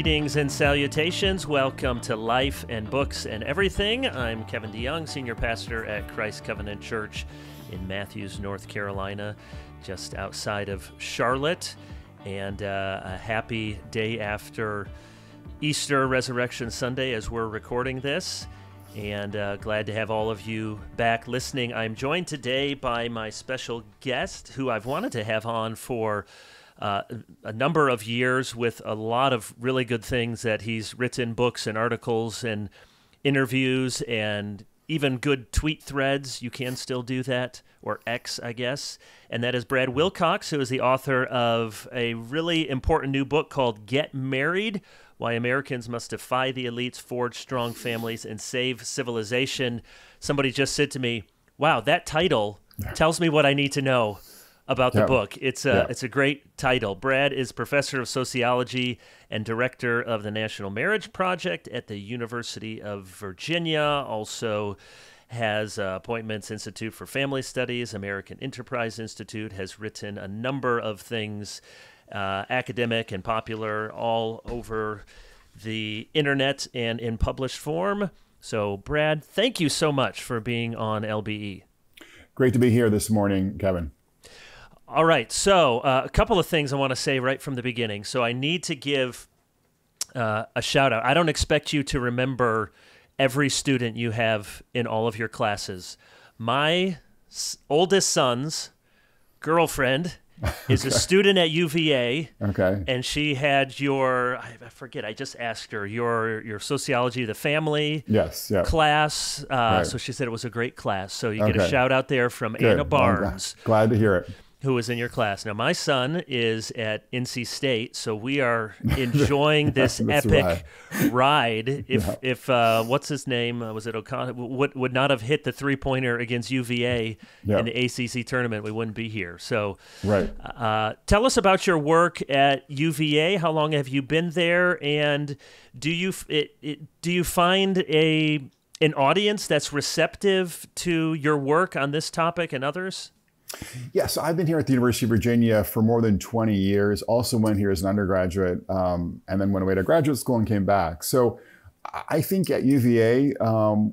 Greetings and salutations. Welcome to Life and Books and Everything. I'm Kevin DeYoung, Senior Pastor at Christ Covenant Church in Matthews, North Carolina, just outside of Charlotte. And a happy day after Easter Resurrection Sunday as we're recording this. And glad to have all of you back listening. I'm joined today by my special guest, who I've wanted to have on for a number of years, with a lot of really good things that he's written, books and articles and interviews and even good tweet threads. You can still do that, or X, I guess. And that is Brad Wilcox, who is the author of a really important new book called Get Married: Why Americans Must Defy the Elites, Forge Strong Families, and Save Civilization. Somebody just said to me, wow, that title tells me what I need to know about the book. It's a great title. Brad is professor of sociology and director of the National Marriage Project at the University of Virginia, also has appointments, Institute for Family Studies, American Enterprise Institute, has written a number of things, academic and popular, all over the internet and in published form. So Brad, thank you so much for being on LBE. Great to be here this morning, Kevin. All right, so a couple of things I want to say right from the beginning. So I need to give a shout out. I don't expect you to remember every student you have in all of your classes. My oldest son's girlfriend is a student at UVA. Okay. And she had your, I forget, I just asked her, your sociology of the family class. Right. So she said it was a great class. So you get a shout out there from Anna Barnes. Glad to hear it. Who was in your class. Now, my son is at NC State, so we are enjoying this epic ride. If what's his name, was it O'Connor, would not have hit the three-pointer against UVA in the ACC tournament, we wouldn't be here. So tell us about your work at UVA. How long have you been there? And do you find an audience that's receptive to your work on this topic and others? Yes, so I've been here at the University of Virginia for more than 20 years, also went here as an undergraduate, and then went away to graduate school and came back. So I think at UVA,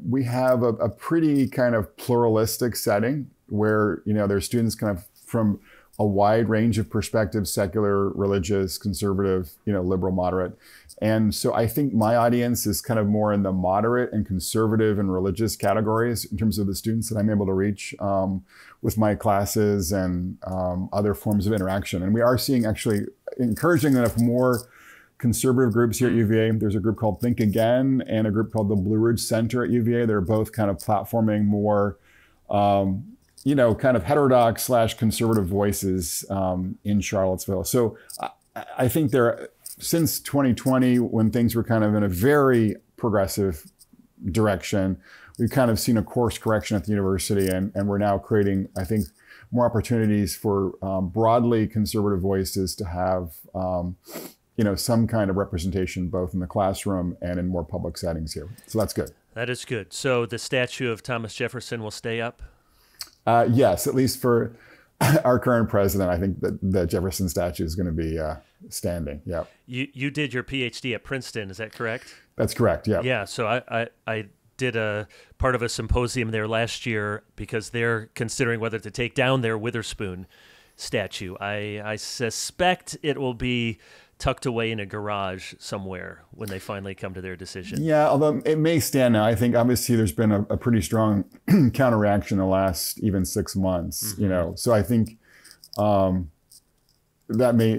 we have a pretty kind of pluralistic setting where, you know, there's students kind of from a wide range of perspectives, secular, religious, conservative, you know, liberal, moderate. And so I think my audience is kind of more in the moderate and conservative and religious categories in terms of the students that I'm able to reach with my classes and other forms of interaction. And we are seeing, actually, encouraging enough, more conservative groups here at UVA. There's a group called Think Again and a group called the Blue Ridge Center at UVA. They're both kind of platforming more, you know, kind of heterodox / conservative voices in Charlottesville. So I think there, since 2020, when things were kind of in a very progressive direction, we've kind of seen a course correction at the university, and we're now creating, I think, more opportunities for broadly conservative voices to have, you know, some kind of representation both in the classroom and in more public settings here. So that's good. That is good. So the statue of Thomas Jefferson will stay up? Yes, at least for our current president. I think that the Jefferson statue is going to be standing. Yeah. You did your PhD at Princeton, is that correct? That's correct. Yeah. Yeah. So I did a part of a symposium there last year because they're considering whether to take down their Witherspoon statue. I suspect it will be tucked away in a garage somewhere when they finally come to their decision. Yeah, although it may stand now. I think obviously there's been a pretty strong counterreaction in the last even 6 months, you know, so I think that may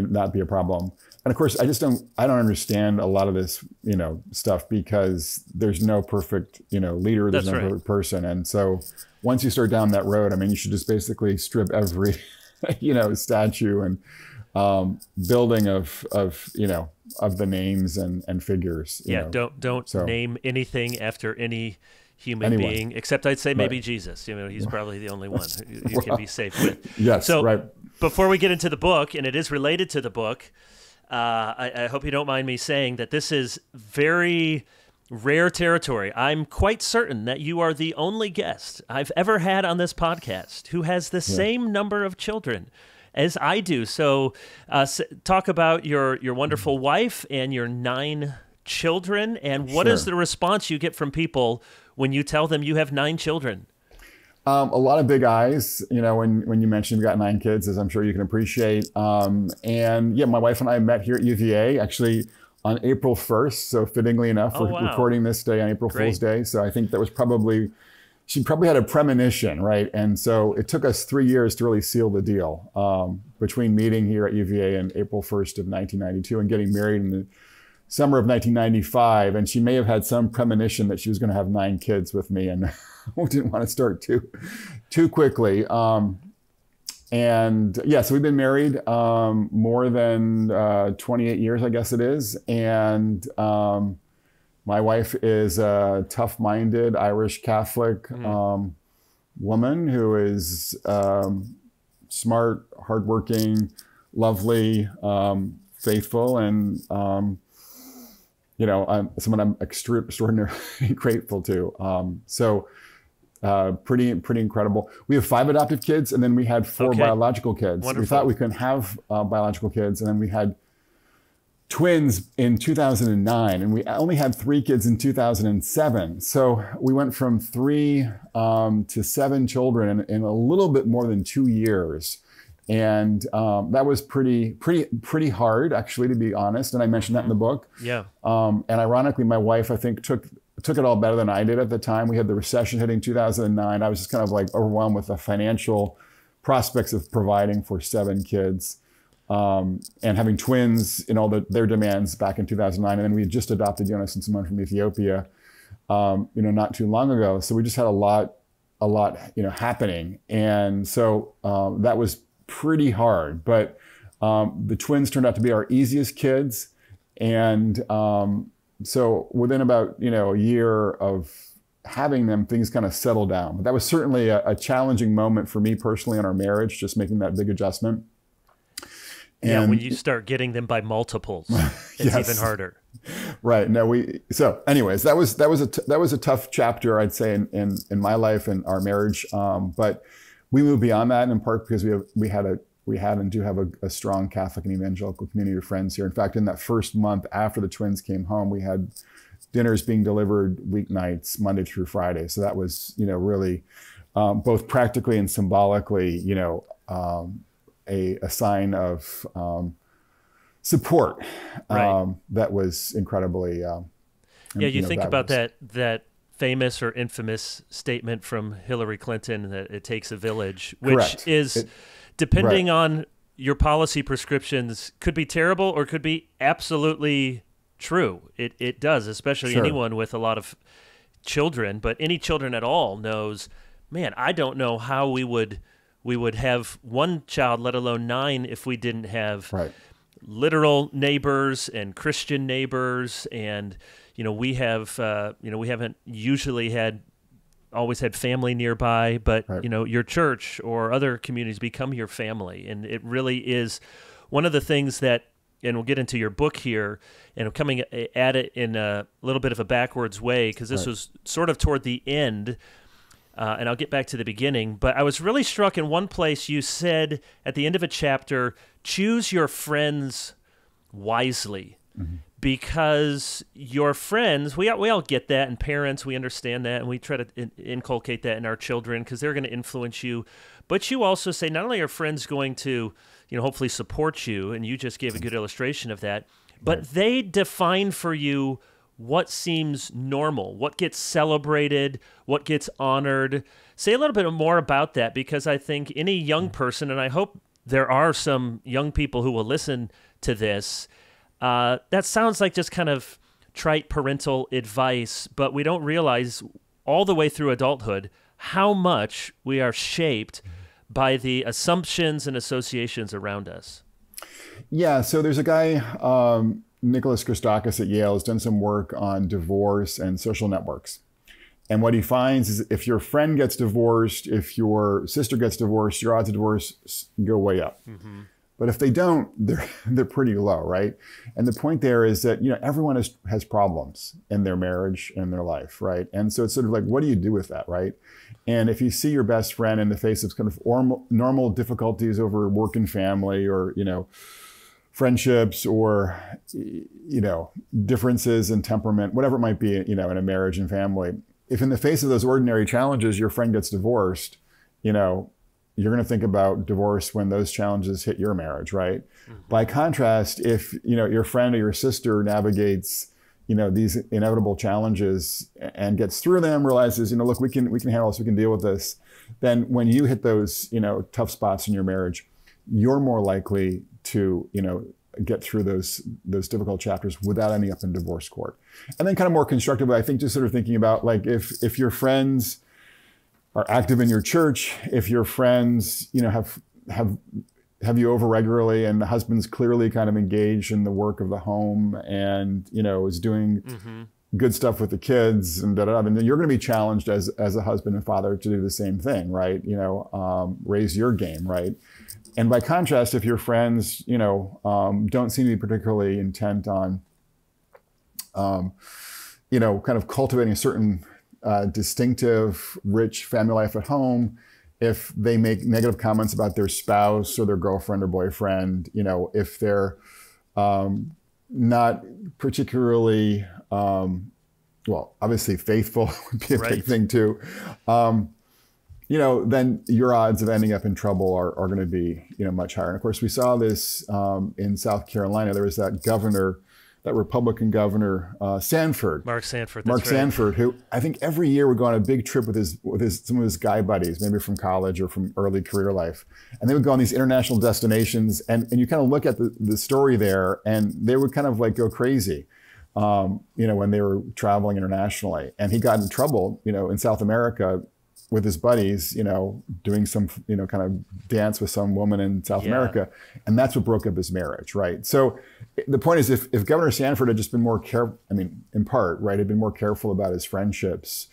not be a problem. And of course, I don't understand a lot of this, you know, stuff, because there's no perfect, you know, leader, there's no perfect person. And so once you start down that road, I mean, you should just basically strip every, you know, statue and building of you know, of the names and figures. You know. Don't name anything after any human being, except I'd say maybe Jesus. You know, he's probably the only one you can be safe with. Yes, so before we get into the book, and it is related to the book, I hope you don't mind me saying that this is very rare territory. I'm quite certain that you are the only guest I've ever had on this podcast who has the same number of children as I do. So talk about your wonderful wife and your 9 children, and what is the response you get from people when you tell them you have 9 children? A lot of big eyes, you know, when you mentioned you've got 9 kids, as I'm sure you can appreciate. And yeah, my wife and I met here at UVA actually on April 1st. So fittingly enough, we're recording this day on April Fool's Day. So I think that was probably, she probably had a premonition, right? And so it took us 3 years to really seal the deal between meeting here at UVA and April 1st of 1992 and getting married in the summer of 1995. And she may have had some premonition that she was going to have 9 kids with me, and we didn't want to start too quickly. And yeah, so we've been married more than 28 years, I guess it is. And my wife is a tough-minded Irish Catholic woman who is smart, hardworking, lovely, faithful, and you know, someone I'm extraordinarily grateful to. Pretty incredible. We have 5 adoptive kids, and then we had 4 biological kids. Wonderful. We thought we couldn't have biological kids, and then we had twins in 2009, and we only had 3 kids in 2007. So we went from 3 to 7 children in a little bit more than 2 years. And that was pretty hard, actually, to be honest. And I mentioned that in the book. Yeah. And ironically, my wife, I think, took it all better than I did at the time. We had the recession hitting 2009. I was just kind of like overwhelmed with the financial prospects of providing for 7 kids and having twins in all their demands back in 2009. And then we had just adopted Jonas and Simone from Ethiopia, you know, not too long ago. So we just had a lot, you know, happening. And so that was pretty hard, but the twins turned out to be our easiest kids. And so within about, you know, a year of having them, things kind of settled down. But that was certainly a challenging moment for me personally in our marriage, just making that big adjustment. And yeah, when you start getting them by multiples, it's even harder. Right. No, so anyways, that was a tough chapter, I'd say, in my life and our marriage. But we moved beyond that, in part because we had and do have a strong Catholic and evangelical community of friends here. In fact, in that first month after the twins came home, we had dinners being delivered weeknights, Monday through Friday. So that was, you know, really both practically and symbolically, you know, a sign of support that was incredibly. Yeah, you think about that famous or infamous statement from Hillary Clinton that it takes a village, which is. Depending on your policy prescriptions, could be terrible or could be absolutely true. It does, especially anyone with a lot of children, but any children at all knows, man, I don't know how we would have 1 child, let alone 9, if we didn't have literal neighbors and Christian neighbors. And, you know, we have, you know, we haven't usually always had family nearby, but you know, your church or other communities become your family. And it really is one of the things that, and we'll get into your book here, and I'm coming at it in a little bit of a backwards way, because this was sort of toward the end, and I'll get back to the beginning, but I was really struck in one place you said at the end of a chapter, choose your friends wisely. Mm-hmm. Because your friends, we all get that, and parents, we understand that, and we try to inculcate that in our children because they're going to influence you. But you also say not only are friends going to, you know, hopefully support you, and you just gave a good illustration of that, but they define for you what seems normal, what gets celebrated, what gets honored. Say a little bit more about that, because I think any young person, and I hope there are some young people who will listen to this, that sounds like just kind of trite parental advice, but we don't realize all the way through adulthood how much we are shaped by the assumptions and associations around us. Yeah, so there's a guy, Nicholas Christakis at Yale, has done some work on divorce and social networks. And what he finds is if your friend gets divorced, if your sister gets divorced, your odds of divorce go way up. Mm-hmm. But if they don't, they're pretty low, right? And the point there is that, you know, everyone has problems in their marriage and their life, right? And so it's sort of like, what do you do with that, right? And if you see your best friend in the face of kind of normal difficulties over work and family, or, you know, friendships, or, you know, differences in temperament, whatever it might be, you know, in a marriage and family, if in the face of those ordinary challenges, your friend gets divorced, you know, you're going to think about divorce when those challenges hit your marriage, right? Mm-hmm. By contrast, if, you know, your friend or your sister navigates, you know, these inevitable challenges and gets through them, realizes, you know, look, we can handle this, we can deal with this. Then when you hit those, you know, tough spots in your marriage, you're more likely to, you know, get through those difficult chapters without ending up in divorce court. And then kind of more constructively, I think just sort of thinking about, like, if your friends are active in your church, if your friends, you know, have you over regularly, and the husband's clearly kind of engaged in the work of the home, and, you know, is doing mm-hmm. good stuff with the kids, and da-da-da, and then you're going to be challenged as a husband and father to do the same thing, right? You know, raise your game, right? And by contrast, if your friends, you know, don't seem to be particularly intent on, you know, kind of cultivating a certain distinctive, rich family life at home, if they make negative comments about their spouse or their girlfriend or boyfriend, you know, if they're not particularly, well, obviously faithful would be a big thing too, you know, then your odds of ending up in trouble are going to be, you know, much higher. And of course, we saw this in South Carolina. There was that governor, that Republican governor, Sanford. Mark Sanford. Mark Sanford, who I think every year would go on a big trip with some of his guy buddies, maybe from college or from early career life. And they would go on these international destinations, and you kind of look at the story there, and they would kind of like go crazy, you know, when they were traveling internationally. And he got in trouble, you know, in South America with his buddies, you know, doing some, you know, kind of dance with some woman in South America. And that's what broke up his marriage, right? So the point is, if Governor Sanford had just been more careful, I mean, in part, right, had been more careful about his friendships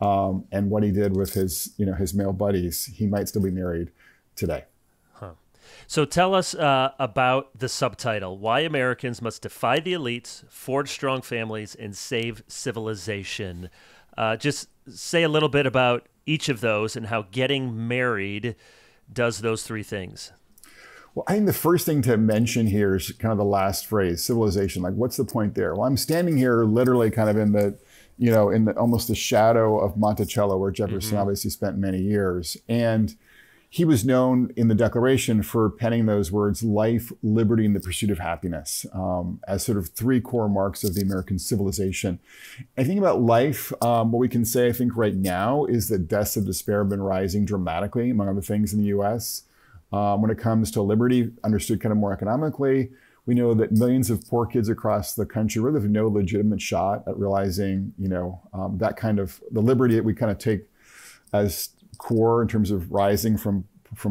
and what he did with his, you know, his male buddies, he might still be married today. Huh. So tell us about the subtitle, Why Americans Must Defy the Elites, Forge Strong Families, and Save Civilization. Just say a little bit about each of those and how getting married does those three things. Well, I think the first thing to mention here is kind of the last phrase, civilization. Like, what's the point there? Well, I'm standing here literally kind of in the, you know, in the, almost the shadow of Monticello, where Jefferson mm-hmm. obviously spent many years. And he was known in the Declaration for penning those words, life, liberty, and the pursuit of happiness, as sort of three core marks of the American civilization. I think about life, what we can say, I think right now, is that deaths of despair have been rising dramatically, among other things, in the US. When it comes to liberty, understood kind of more economically, we know that millions of poor kids across the country really have no legitimate shot at realizing, you know, that kind of, the liberty that we kind of take as core in terms of rising from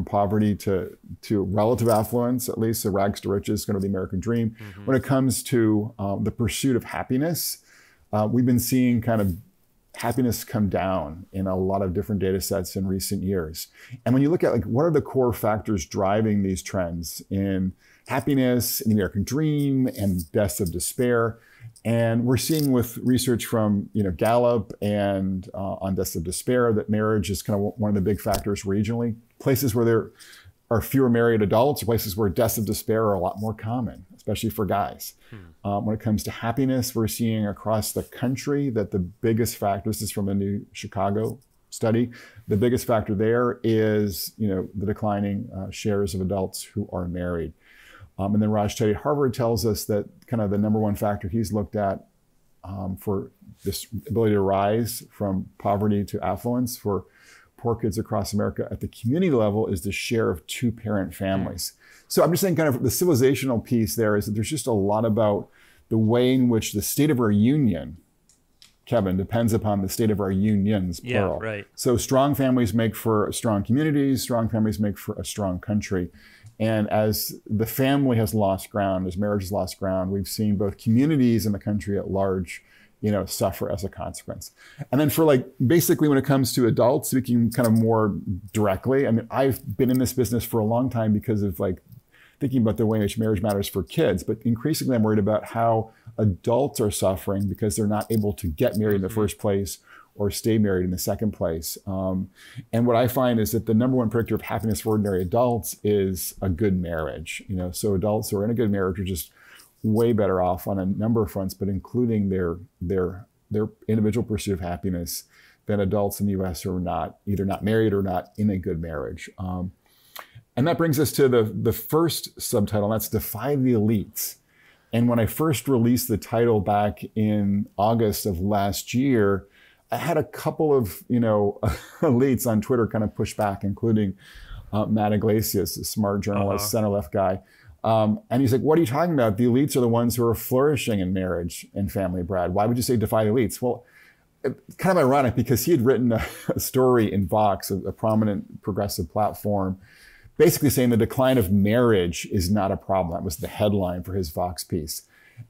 poverty to relative affluence, at least, so rags to riches is going to be the American dream. Mm-hmm. When it comes to the pursuit of happiness, we've been seeing kind of happiness come down in a lot of different data sets in recent years. And when you look at, like, what are the core factors driving these trends in happiness, in the American dream, and deaths of despair? And we're seeing with research from, you know, Gallup and on deaths of despair, that marriage is kind of one of the big factors regionally. Places where there are fewer married adults, places where deaths of despair are a lot more common, especially for guys. When it comes to happiness, we're seeing across the country that the biggest factor, this is from a new Chicago study, the biggest factor there is, you know, the declining shares of adults who are married. And then Raj Teddy at Harvard tells us that kind of the number one factor he's looked at for this ability to rise from poverty to affluence for poor kids across America at the community level is the share of two-parent families. So I'm just saying, kind of the civilizational piece there is that there's just a lot about the way in which the state of our union, Kevin, depends upon the state of our unions, plural. Yeah, right. So strong families make for strong communities, strong families make for a strong country. And as the family has lost ground, as marriage has lost ground, we've seen both communities and the country at large, you know, suffer as a consequence. And then for, like, basically when it comes to adults, speaking kind of more directly, I mean, I've been in this business for a long time because of, like, thinking about the way in which marriage matters for kids, but increasingly I'm worried about how adults are suffering because they're not able to get married in the first place or stay married in the second place. And what I find is that the number one predictor of happiness for ordinary adults is a good marriage. You know, so adults who are in a good marriage are just way better off on a number of fronts, but including their individual pursuit of happiness than adults in the U.S. who are either not married or not in a good marriage. And that brings us to the first subtitle, and that's Defy the Elites. And when I first released the title back in August of last year, I had a couple of, you know, elites on Twitter kind of push back, including Matt Iglesias, a smart journalist, center-left guy. And he's like, what are you talking about? The elites are the ones who are flourishing in marriage and family, Brad. Why would you say defy the elites? Well, it's kind of ironic because he had written a story in Vox, a prominent progressive platform, basically saying the decline of marriage is not a problem. That was the headline for his Vox piece.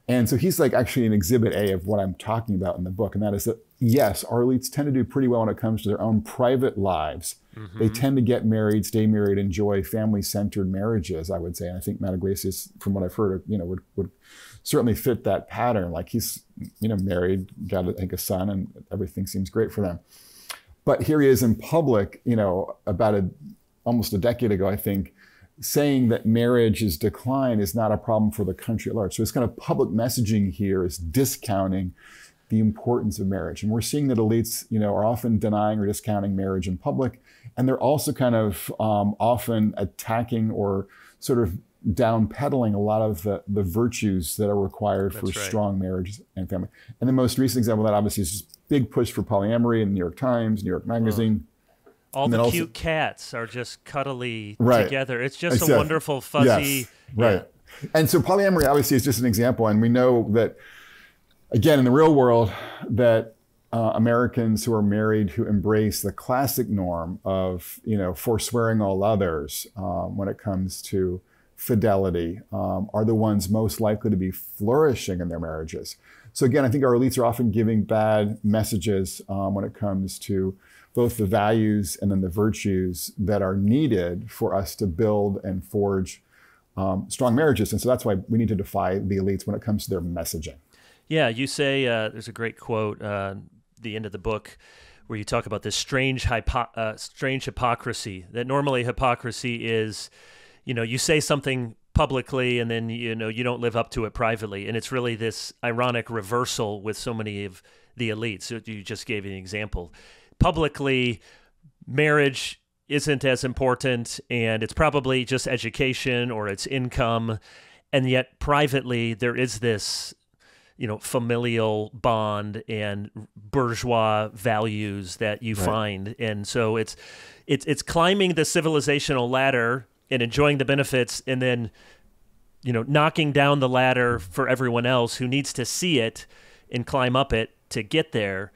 And so he's like actually in Exhibit A of what I'm talking about in the book. And that is that, yes, our elites tend to do pretty well when it comes to their own private lives. Mm-hmm. They tend to get married, stay married, enjoy family-centered marriages, I would say. And I think Matt Iglesias, from what I've heard, you know, would certainly fit that pattern. Like he's, you know, married, got I think a son, and everything seems great for them. But here he is in public, you know, about almost a decade ago, I think, saying that marriage's decline is not a problem for the country at large. So this kind of public messaging here is discounting the importance of marriage. And we're seeing that elites, you know, are often denying or discounting marriage in public. And they're also kind of often attacking or sort of downpedaling a lot of the virtues that are required for strong marriages and family. And the most recent example of that obviously is this big push for polyamory in the New York Times, New York Magazine. All the cute cats are just cuddly together. It's just a wonderful, fuzzy. And so polyamory obviously is just an example. And we know that, again, in the real world, that Americans who are married, who embrace the classic norm of, you know, forswearing all others when it comes to fidelity, are the ones most likely to be flourishing in their marriages. So again, I think our elites are often giving bad messages when it comes to both the values and then the virtues that are needed for us to build and forge strong marriages. And so that's why we need to defy the elites when it comes to their messaging. Yeah, you say, there's a great quote the end of the book where you talk about this strange hypocrisy, that normally hypocrisy is, you know, you say something publicly and then, you know, you don't live up to it privately. And it's really this ironic reversal with so many of the elites. You just gave an example. Publicly, marriage isn't as important, and it's probably just education or it's income, and yet privately there is this, you know, familial bond and bourgeois values that you find, and so it's climbing the civilizational ladder and enjoying the benefits, and then, you know, knocking down the ladder for everyone else who needs to see it and climb up it to get there.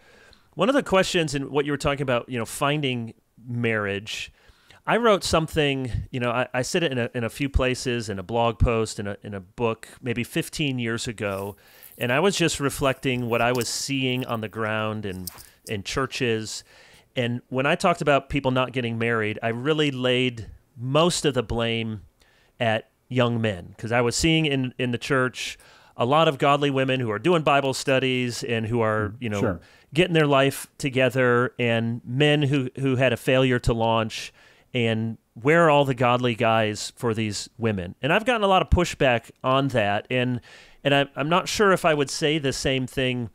One of the questions, and what you were talking about, you know, finding marriage, I wrote something, you know, I said it in a few places, in a blog post, in a book, maybe 15 years ago, and I was just reflecting what I was seeing on the ground and in churches, and when I talked about people not getting married, I really laid most of the blame at young men, because I was seeing in the church a lot of godly women who are doing Bible studies and who are, you know, getting their life together, and men who had a failure to launch, and where are all the godly guys for these women? And I've gotten a lot of pushback on that, and I'm not sure if I would say the same thing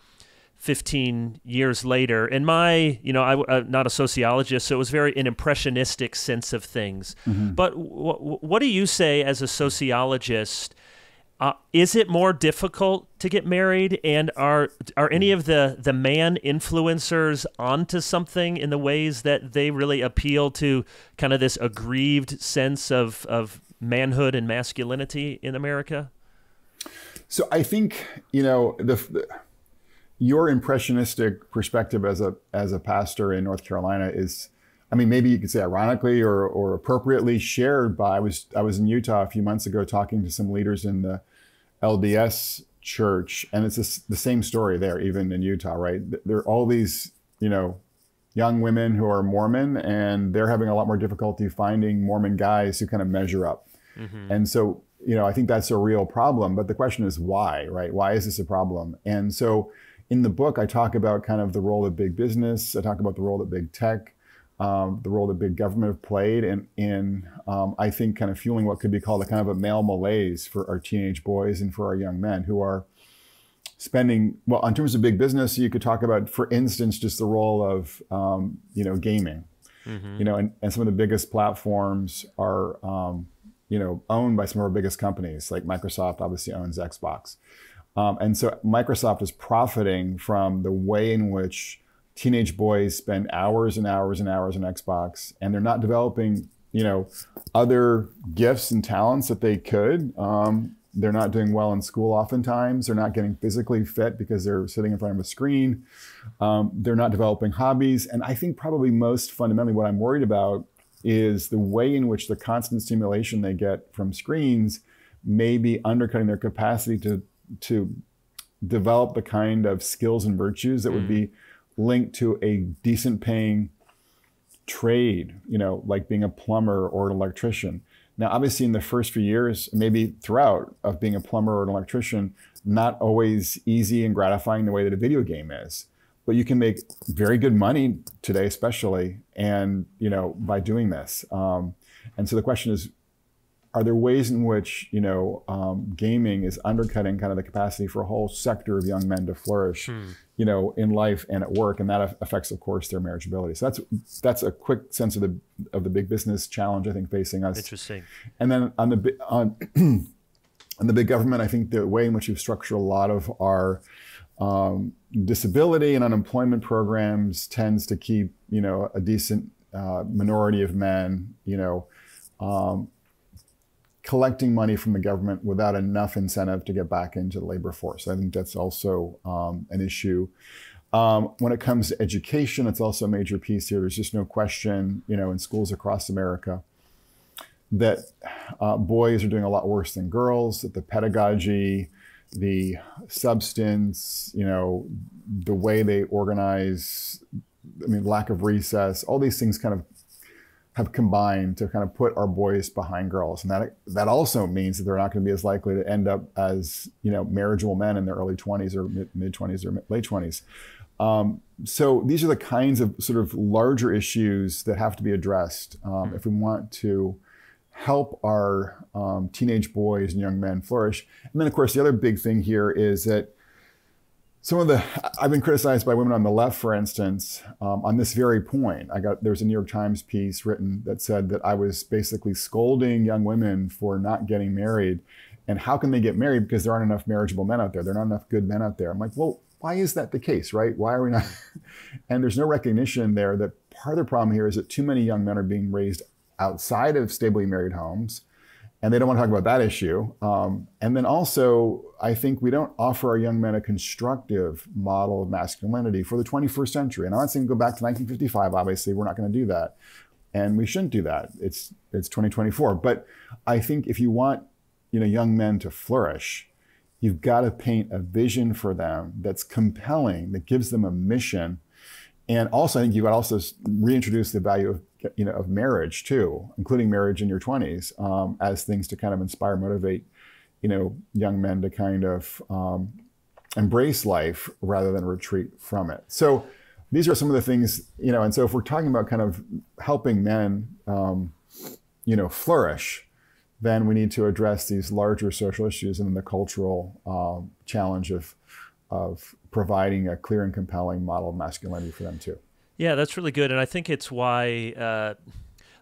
15 years later. And my, you know, I'm not a sociologist, so it was an impressionistic sense of things. But what do you say as a sociologist? Is it more difficult to get married, and are any of the man influencers onto something in the ways that they really appeal to kind of this aggrieved sense of manhood and masculinity in America? So I think, you know, your impressionistic perspective as a pastor in North Carolina is, I mean, maybe you could say ironically or appropriately shared by, I was in Utah a few months ago talking to some leaders in the LDS church, and it's the same story there, even in Utah, right? There are all these, you know, young women who are Mormon, and they're having a lot more difficulty finding Mormon guys who kind of measure up. And so you know, I think that's a real problem. But the question is why, right? Why is this a problem? And so in the book, I talk about kind of the role of big business. I talk about the role that big tech, the role that big government have played in I think, kind of fueling what could be called a kind of a male malaise for our teenage boys and for our young men who are spending, well, in terms of big business, you could talk about, for instance, just the role of, you know, gaming. Mm-hmm. You know, and some of the biggest platforms are, you know, owned by some of our biggest companies, like Microsoft obviously owns Xbox. And so Microsoft is profiting from the way in which teenage boys spend hours and hours and hours on Xbox, and they're not developing, you know, other gifts and talents that they could. They're not doing well in school oftentimes. They're not getting physically fit because they're sitting in front of a screen. They're not developing hobbies. And I think probably most fundamentally what I'm worried about is the way in which the constant stimulation they get from screens may be undercutting their capacity to develop the kind of skills and virtues that would be linked to a decent paying trade, you know, like being a plumber or an electrician. Now, obviously, in the first few years, maybe throughout, of being a plumber or an electrician, not always easy and gratifying the way that a video game is. But you can make very good money today, especially, and, you know, by doing this. And so the question is, are there ways in which, you know, gaming is undercutting kind of the capacity for a whole sector of young men to flourish, you know, in life and at work, and that affects, of course, their marriageability. So that's a quick sense of the big business challenge I think facing us. Interesting. And then on the big government, I think the way in which we've structured a lot of our disability and unemployment programs tends to keep, you know, a decent minority of men, you know, collecting money from the government without enough incentive to get back into the labor force. I think that's also an issue. When it comes to education, it's also a major piece here. There's just no question, you know, in schools across America that boys are doing a lot worse than girls, that the pedagogy, the substance, you know, the way they organize, I mean, lack of recess, all these things kind of have combined to kind of put our boys behind girls. And that also means that they're not going to be as likely to end up as, you know, marriageable men in their early 20s or mid-20s or late 20s. So these are the kinds of sort of larger issues that have to be addressed if we want to help our teenage boys and young men flourish. And then, of course, the other big thing here is that I've been criticized by women on the left, for instance, on this very point. There was a New York Times piece written that said that I was basically scolding young women for not getting married. And how can they get married? Because there aren't enough marriageable men out there. There aren't enough good men out there. I'm like, well, why is that the case, right? Why are we not? And there's no recognition there that part of the problem here is that too many young men are being raised outside of stably married homes. And they don't want to talk about that issue. And then also, I think we don't offer our young men a constructive model of masculinity for the 21st century. And I'm not saying go back to 1955, obviously, we're not going to do that. And we shouldn't do that. It's 2024. But I think if you want, you know, young men to flourish, you've got to paint a vision for them that's compelling, that gives them a mission. And also, I think you've got to also reintroduce the value of, you know, of marriage too, including marriage in your 20s, as things to kind of inspire, motivate, you know, young men to kind of embrace life rather than retreat from it. So these are some of the things, you know, and so if we're talking about kind of helping men, you know, flourish, then we need to address these larger social issues and the cultural challenge of providing a clear and compelling model of masculinity for them too. Yeah, that's really good. And I think it's why,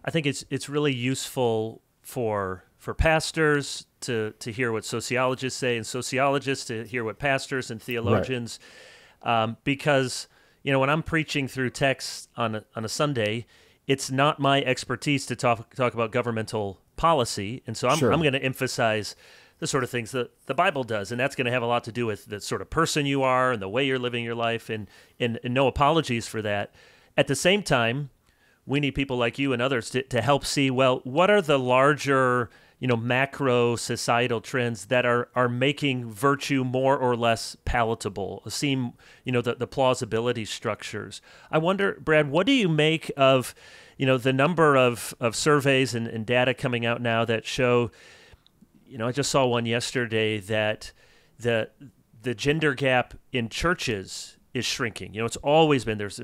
I think it's really useful for pastors to hear what sociologists say and sociologists to hear what pastors and theologians, right. Because, you know, when I'm preaching through text on a Sunday, it's not my expertise to talk about governmental policy. And so I'm going to emphasize the sort of things that the Bible does, and that's going to have a lot to do with the sort of person you are and the way you're living your life, and no apologies for that. At the same time, we need people like you and others to help see, well, what are the larger, you know, macro societal trends that are making virtue more or less palatable, seem, you know, the plausibility structures. I wonder, Brad, what do you make of, you know, the number of surveys and data coming out now that show you know, I just saw one yesterday that the gender gap in churches is shrinking. You know, it's always been there's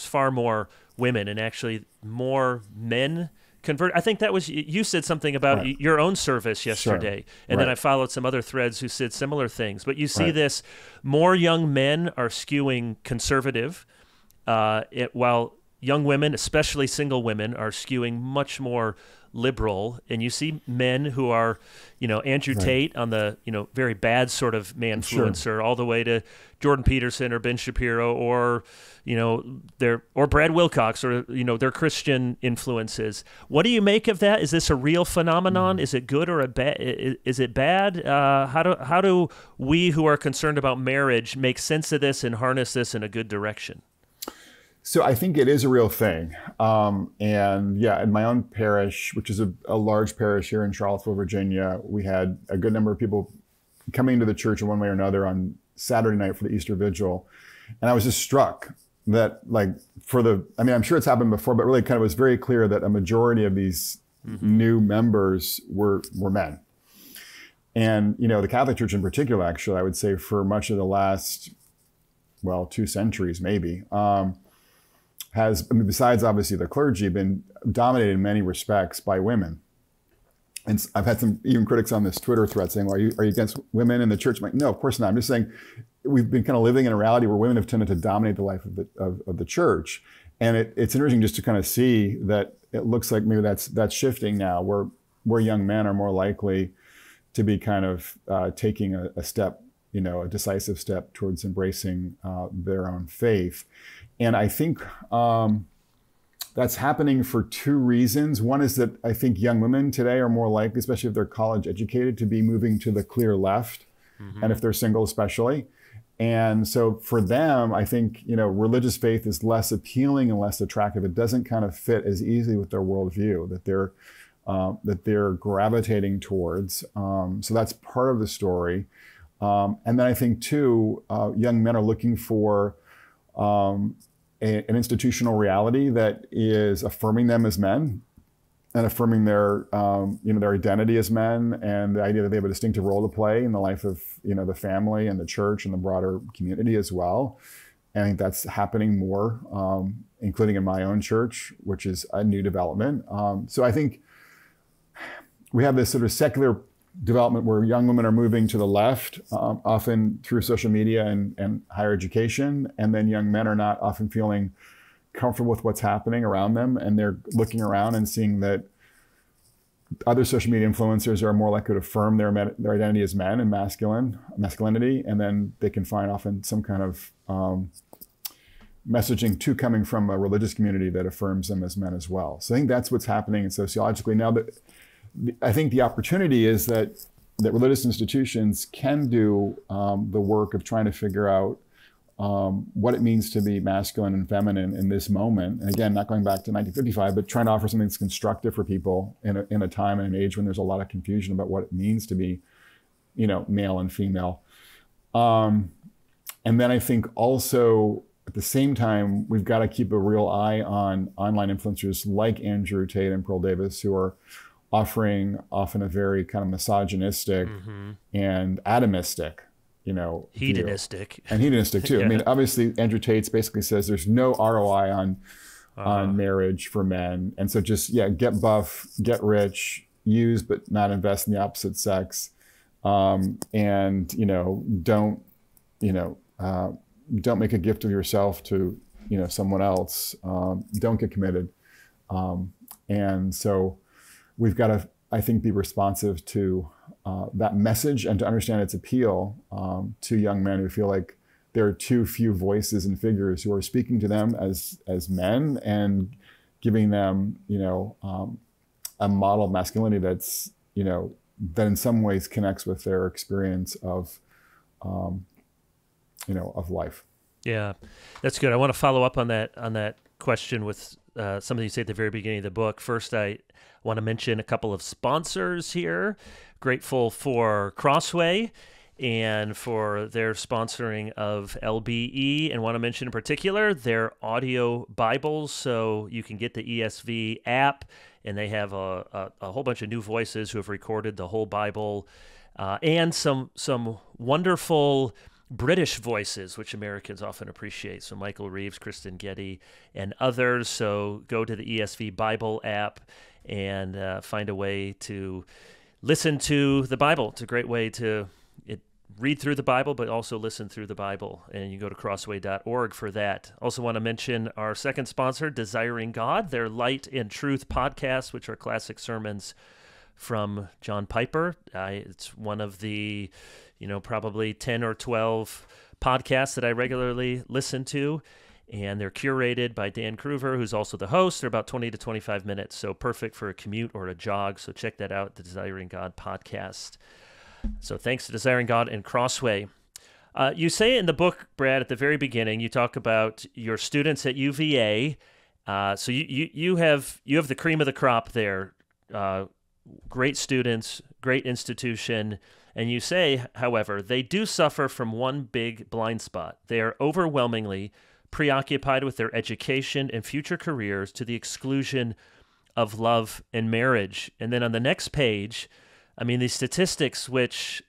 far more women and actually more men convert. I think that was, you said something about right. your own service yesterday, sure. and right. then I followed some other threads who said similar things. But you see right. this, more young men are skewing conservative, while young women, especially single women, are skewing much more liberal. And you see men who are, you know, Andrew right. Tate on the, you know, very bad sort of manfluencer, sure. all the way to Jordan Peterson or Ben Shapiro or, you know, or Brad Wilcox or, you know, their Christian influences. What do you make of that? Is this a real phenomenon? Mm-hmm. Is it good or is it bad? How do we who are concerned about marriage make sense of this and harness this in a good direction? So I think it is a real thing. And yeah, in my own parish, which is a large parish here in Charlottesville, Virginia, we had a good number of people coming into the church in one way or another on Saturday night for the Easter Vigil. And I was just struck that, like, I mean, I'm sure it's happened before, but really kind of was very clear that a majority of these mm-hmm. new members were men. And, you know, the Catholic Church in particular, actually, I would say for much of the last, well, 2 centuries maybe, has, I mean, besides obviously the clergy, been dominated in many respects by women. And I've had some even critics on this Twitter thread saying, well, are you against women in the church? I'm like, no, of course not. I'm just saying we've been kind of living in a reality where women have tended to dominate the life of the church. And it's interesting just to kind of see that it looks like maybe that's shifting now, where young men are more likely to be kind of taking a step, you know, a decisive step towards embracing their own faith. And I think that's happening for 2 reasons. One is that I think young women today are more likely, especially if they're college educated, to be moving to the clear left, mm-hmm. and if they're single especially. And so for them, I think, you know, religious faith is less appealing and less attractive. It doesn't kind of fit as easily with their worldview that they're gravitating towards. So that's part of the story. And then I think too, young men are looking for an institutional reality that is affirming them as men and affirming their, you know, their identity as men, and the idea that they have a distinctive role to play in the life of, you know, the family and the church and the broader community as well. And I think that's happening more, including in my own church, which is a new development. So I think we have this sort of secular development where young women are moving to the left, often through social media and higher education. And then young men are not often feeling comfortable with what's happening around them. And they're looking around and seeing that other social media influencers are more likely to affirm their identity as men and masculinity. And then they can find often some kind of messaging too coming from a religious community that affirms them as men as well. So I think that's what's happening sociologically. Now that I think the opportunity is that religious institutions can do the work of trying to figure out what it means to be masculine and feminine in this moment. And again, not going back to 1955, but trying to offer something that's constructive for people in a time and an age when there's a lot of confusion about what it means to be, you know, male and female. And then I think also at the same time, we've got to keep a real eye on online influencers like Andrew Tate and Pearl Davis, who are offering often a very kind of misogynistic, mm-hmm. and atomistic, you know, hedonistic view. And hedonistic too. Yeah. I mean, obviously Andrew Tate basically says there's no ROI on marriage for men, and so just get buff, get rich, use but not invest in the opposite sex, and don't make a gift of yourself to someone else, don't get committed, and so. We've got to, I think, be responsive to that message and to understand its appeal to young men who feel like there are too few voices and figures who are speaking to them as men and giving them, a model of masculinity that's, that in some ways connects with their experience of, of life. Yeah, that's good. I want to follow up on that question with something you say at the very beginning of the book. First, I want to mention a couple of sponsors here. Grateful for Crossway and for their sponsoring of LBE, and want to mention in particular their audio Bibles. So you can get the ESV app and they have a whole bunch of new voices who have recorded the whole Bible, and some wonderful British voices, which Americans often appreciate. So Michael Reeves, Kristen Getty, and others. So go to the ESV Bible app and find a way to listen to the Bible. It's a great way to read through the Bible, but also listen through the Bible. And you can go to crossway.org for that. Also want to mention our second sponsor, Desiring God, their Light and Truth podcast, which are classic sermons from John Piper. It's one of the, probably 10 or 12 podcasts that I regularly listen to. And they're curated by Dan Kruver, who's also the host. They're about 20 to 25 minutes, so perfect for a commute or a jog. So check that out, the Desiring God podcast. So thanks to Desiring God and Crossway. You say in the book, Brad, at the very beginning, you talk about your students at UVA. So you have the cream of the crop there. Great students, great institution. And you say, however, they do suffer from one big blind spot. They are overwhelmingly preoccupied with their education and future careers to the exclusion of love and marriage. And then on the next page, I mean, these statistics, which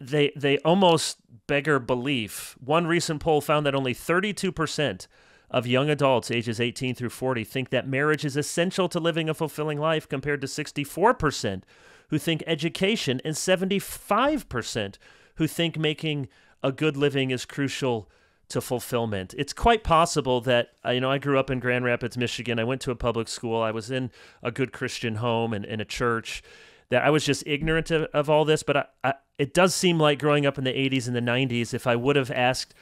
they almost beggar belief. One recent poll found that only 32% of young adults ages 18 through 40 think that marriage is essential to living a fulfilling life, compared to 64% who think education and 75% who think making a good living is crucial to fulfillment. It's quite possible that, I grew up in Grand Rapids, Michigan. I went to a public school. I was in a good Christian home and in a church, that I was just ignorant of all this. But it does seem like growing up in the 80s and the 90s, if I would have asked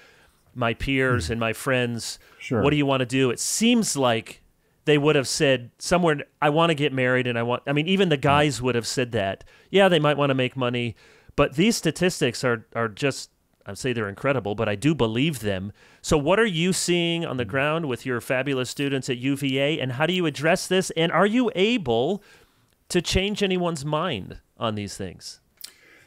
my peers and my friends, sure, what do you want to do? It seems like they would have said somewhere, I want to get married, and even the guys would have said that. Yeah, they might want to make money. But these statistics are just, I'd say they're incredible, but I do believe them. So what are you seeing on the ground with your fabulous students at UVA, and how do you address this? And are you able to change anyone's mind on these things?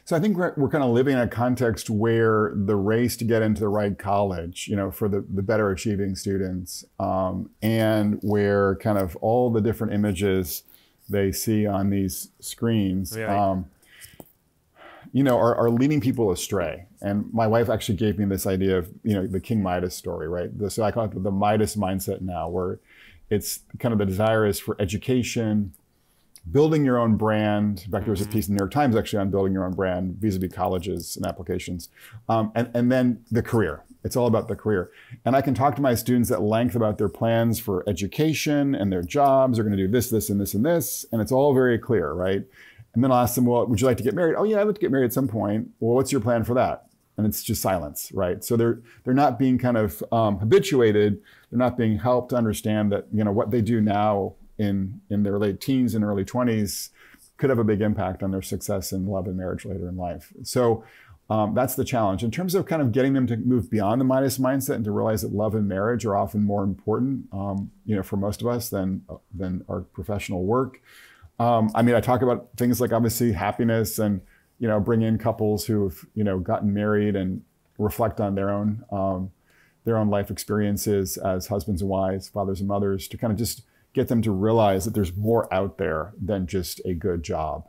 So I think we're kind of living in a context where the race to get into the right college, for the better achieving students, and where kind of all the different images they see on these screens, right, are leading people astray. And my wife actually gave me this idea of, the King Midas story, right? So I call it the Midas mindset now, where it's kind of the desire is for education, building your own brand. In fact, there was a piece in the New York Times actually on building your own brand vis-a-vis colleges and applications. And then the career. It's all about the career. And I can talk to my students at length about their plans for education and their jobs. They're going to do this, this, and this, and this. And it's all very clear, right? And then I'll ask them, well, would you like to get married? Oh, yeah, I'd like to get married at some point. Well, what's your plan for that? And it's just silence, right? So they're not being kind of habituated. They're not being helped to understand that, what they do now in their late teens and early 20s could have a big impact on their success in love and marriage later in life. So that's the challenge. In terms of kind of getting them to move beyond the Midas mindset and to realize that love and marriage are often more important, for most of us than our professional work. I talk about things like obviously happiness and, bring in couples who've, gotten married and reflect on their own life experiences as husbands and wives, fathers and mothers, to kind of just get them to realize that there's more out there than just a good job.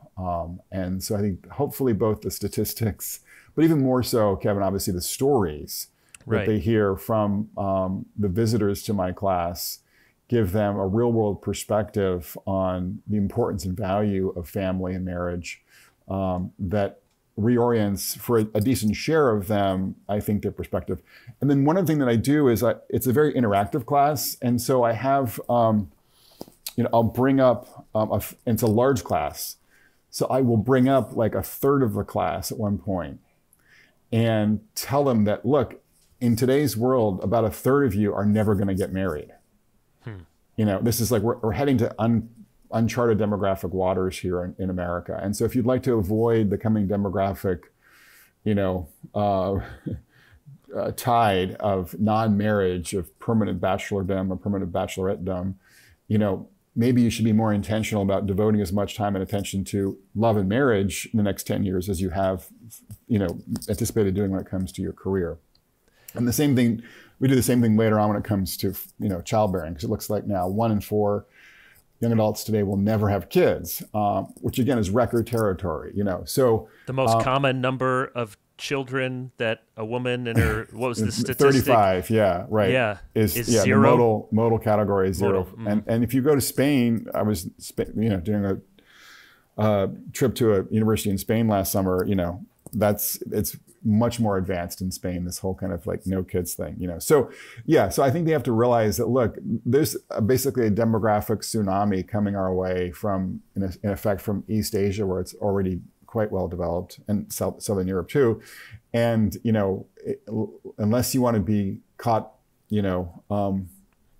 And so I think hopefully both the statistics, but even more so, Kevin, obviously the stories right, that they hear from the visitors to my class give them a real world perspective on the importance and value of family and marriage that reorients for a decent share of them, I think, their perspective. And then one other thing that I do is it's a very interactive class. And so I have, I'll bring up, it's a large class. So I will bring up like a third of the class at one point and tell them that, look, in today's world, about a third of you are never going to get married. This is like, we're heading to uncharted demographic waters here in America. And so if you'd like to avoid the coming demographic, tide of non-marriage, of permanent bachelordom or permanent bachelorette'dom, maybe you should be more intentional about devoting as much time and attention to love and marriage in the next 10 years as you have, anticipated doing when it comes to your career. And the same thing, we do the same thing later on when it comes to, childbearing, because it looks like now 1 in 4 young adults today will never have kids, which again is record territory, you know. So the most common number of children that a woman in her, what was the statistic? 35, yeah, right. Yeah, is zero. The modal category is zero. Mm-hmm. And if you go to Spain, I was, you know, doing a trip to a university in Spain last summer, you know, it's much more advanced in Spain, this whole kind of like no kids thing, you know. So yeah, so I think they have to realize that, look, there's basically a demographic tsunami coming our way from, in effect, from East Asia, where it's already quite well developed, and Southern Europe too. And, you know, unless you want to be caught, you know,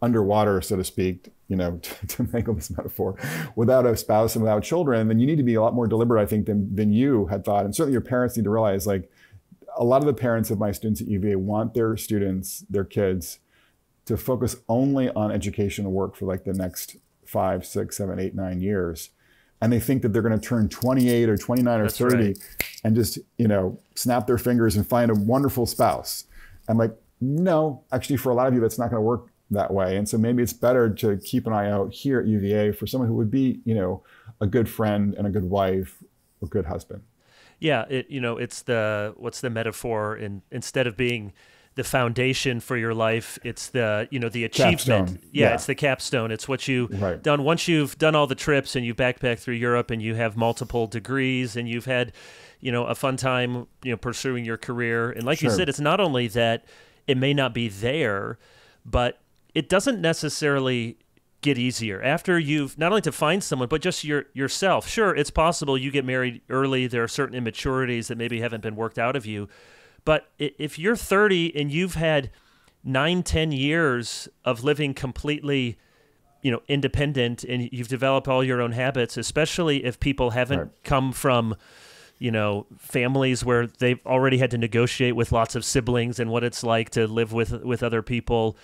underwater, so to speak, you know, to mangle this metaphor, without a spouse and without children, then you need to be a lot more deliberate, I think, than you had thought. And certainly your parents need to realize, like, a lot of the parents of my students at UVA want their students, their kids, to focus only on educational work for like the next 5, 6, 7, 8, 9 years. And they think that they're going to turn 28 or 29 or 30 right. and just, you know, snap their fingers and find a wonderful spouse. I'm like, no, actually, for a lot of you, that's not going to work that way. And so maybe it's better to keep an eye out here at UVA for someone who would be, you know, a good friend and a good wife or good husband. Yeah, it, you know, it's the, what's the metaphor? And instead of being the foundation for your life, it's the, you know, the achievement. Yeah, yeah, it's the capstone. It's what you've right. done. Once you've done all the trips and you backpack through Europe and you have multiple degrees and you've had, you know, a fun time, you know, pursuing your career. And like sure. you said, it's not only that it may not be there, but it doesn't necessarily get easier after you've not only to find someone, but just yourself. Sure, it's possible you get married early. There are certain immaturities that maybe haven't been worked out of you. But if you're 30 and you've had 9, 10 years of living completely, you know, independent, and you've developed all your own habits, especially if people haven't right. come from, you know, families where they've already had to negotiate with lots of siblings and what it's like to live with other people.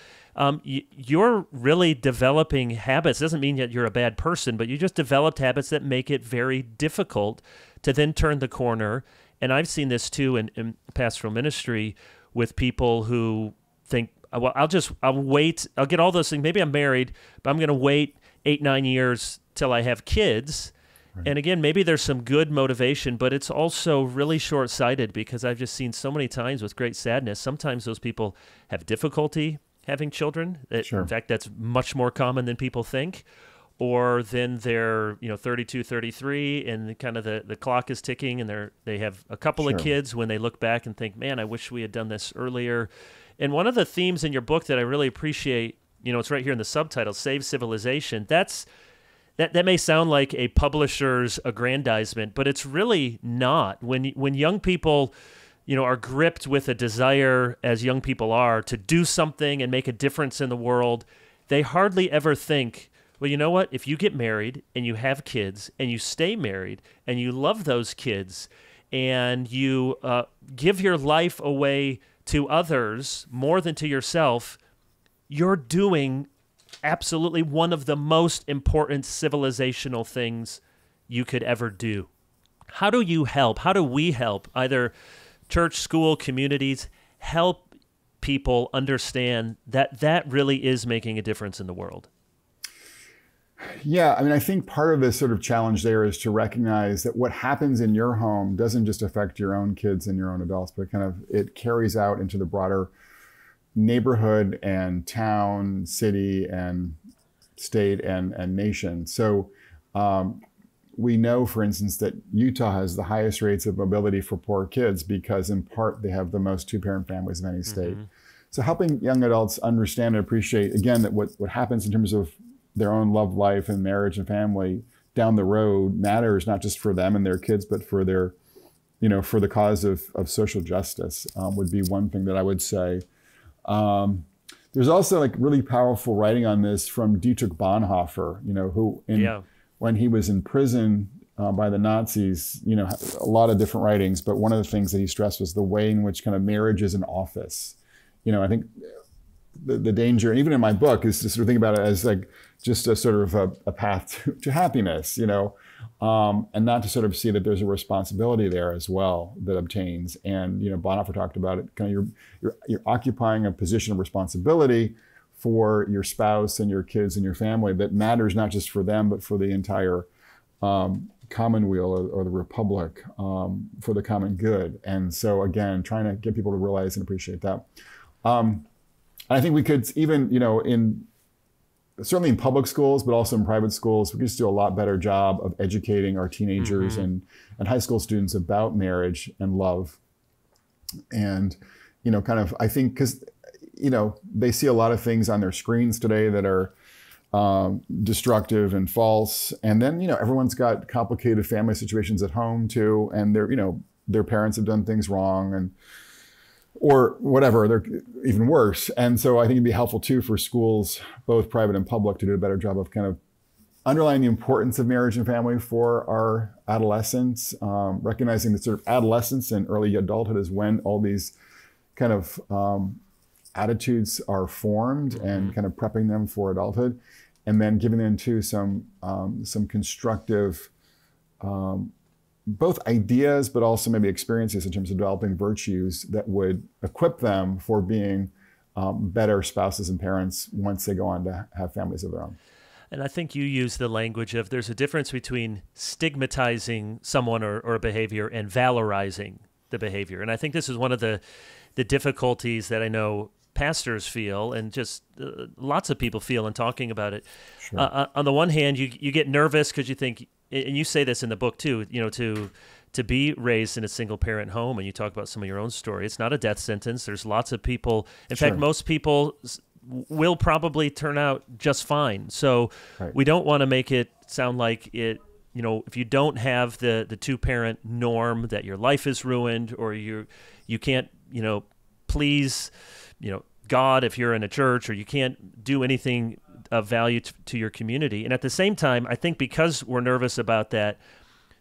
You're really developing habits. It doesn't mean that you're a bad person, but you just developed habits that make it very difficult to then turn the corner. And I've seen this too in pastoral ministry with people who think, well, I'll wait. I'll get all those things. Maybe I'm married, but I'm going to wait 8, 9 years till I have kids. And again, maybe there's some good motivation, but it's also really short-sighted, because I've just seen so many times with great sadness, sometimes those people have difficulty having children. Sure. In fact, that's much more common than people think. Or then they're, you know, 32, 33, and kind of the clock is ticking, and they have a couple sure. of kids when they look back and think, man, I wish we had done this earlier. And one of the themes in your book that I really appreciate, you know, it's right here in the subtitle, Save Civilization. That may sound like a publisher's aggrandizement, but it's really not. When young people, you know, are gripped with a desire, as young people are, to do something and make a difference in the world, they hardly ever think, well, you know what? If you get married and you have kids and you stay married and you love those kids and you give your life away to others more than to yourself, you're doing absolutely one of the most important civilizational things you could ever do. How do you help? How do we help, either church, school, communities, help people understand that that really is making a difference in the world? Yeah, I mean, I think part of this sort of challenge there is to recognize that what happens in your home doesn't just affect your own kids and your own adults, but kind of it carries out into the broader neighborhood and town, city and state and nation. So we know, for instance, that Utah has the highest rates of mobility for poor kids because in part they have the most two-parent families of any state. Mm-hmm. So helping young adults understand and appreciate, again, that what happens in terms of their own love life and marriage and family down the road matters not just for them and their kids, but for their, you know, for the cause of social justice would be one thing that I would say. There's also like really powerful writing on this from Dietrich Bonhoeffer, you know, who when he was in prison by the Nazis, you know, a lot of different writings, but one of the things that he stressed was the way in which kind of marriage is an office. You know, I think the danger, and even in my book, is to sort of think about it as like just a sort of a path to happiness, you know, and not to sort of see that there's a responsibility there as well that obtains. And, you know, Bonhoeffer talked about it, kind of you're occupying a position of responsibility for your spouse and your kids and your family that matters not just for them, but for the entire Commonweal or the Republic, for the common good. And so again, trying to get people to realize and appreciate that. I think we could even, you know, certainly in public schools, but also in private schools, we could just do a lot better job of educating our teenagers and high school students about marriage and love. And, you know, kind of, I think, because, you know, they see a lot of things on their screens today that are destructive and false. And then, you know, everyone's got complicated family situations at home too. And they're, you know, their parents have done things wrong and, or whatever, they're even worse. And so I think it'd be helpful too for schools, both private and public, to do a better job of kind of underlining the importance of marriage and family for our adolescents, recognizing that sort of adolescence and early adulthood is when all these kind of attitudes are formed, and kind of prepping them for adulthood, and then giving them too some constructive, both ideas, but also maybe experiences in terms of developing virtues that would equip them for being better spouses and parents once they go on to have families of their own. And I think you use the language of there's a difference between stigmatizing someone or a behavior and valorizing the behavior. And I think this is one of the difficulties that I know pastors feel, and just lots of people feel in talking about it. Sure. On the one hand, you get nervous because you think, and you say this in the book too, you know, to be raised in a single-parent home, and you talk about some of your own story. It's not a death sentence. There's lots of people. In Sure. fact, most people will probably turn out just fine. So Right. we don't want to make it sound like it, you know, if you don't have the two-parent norm, that your life is ruined, or you can't, you know, please, you know, God if you're in a church, or you can't do anything of value to your community. And at the same time, I think because we're nervous about that,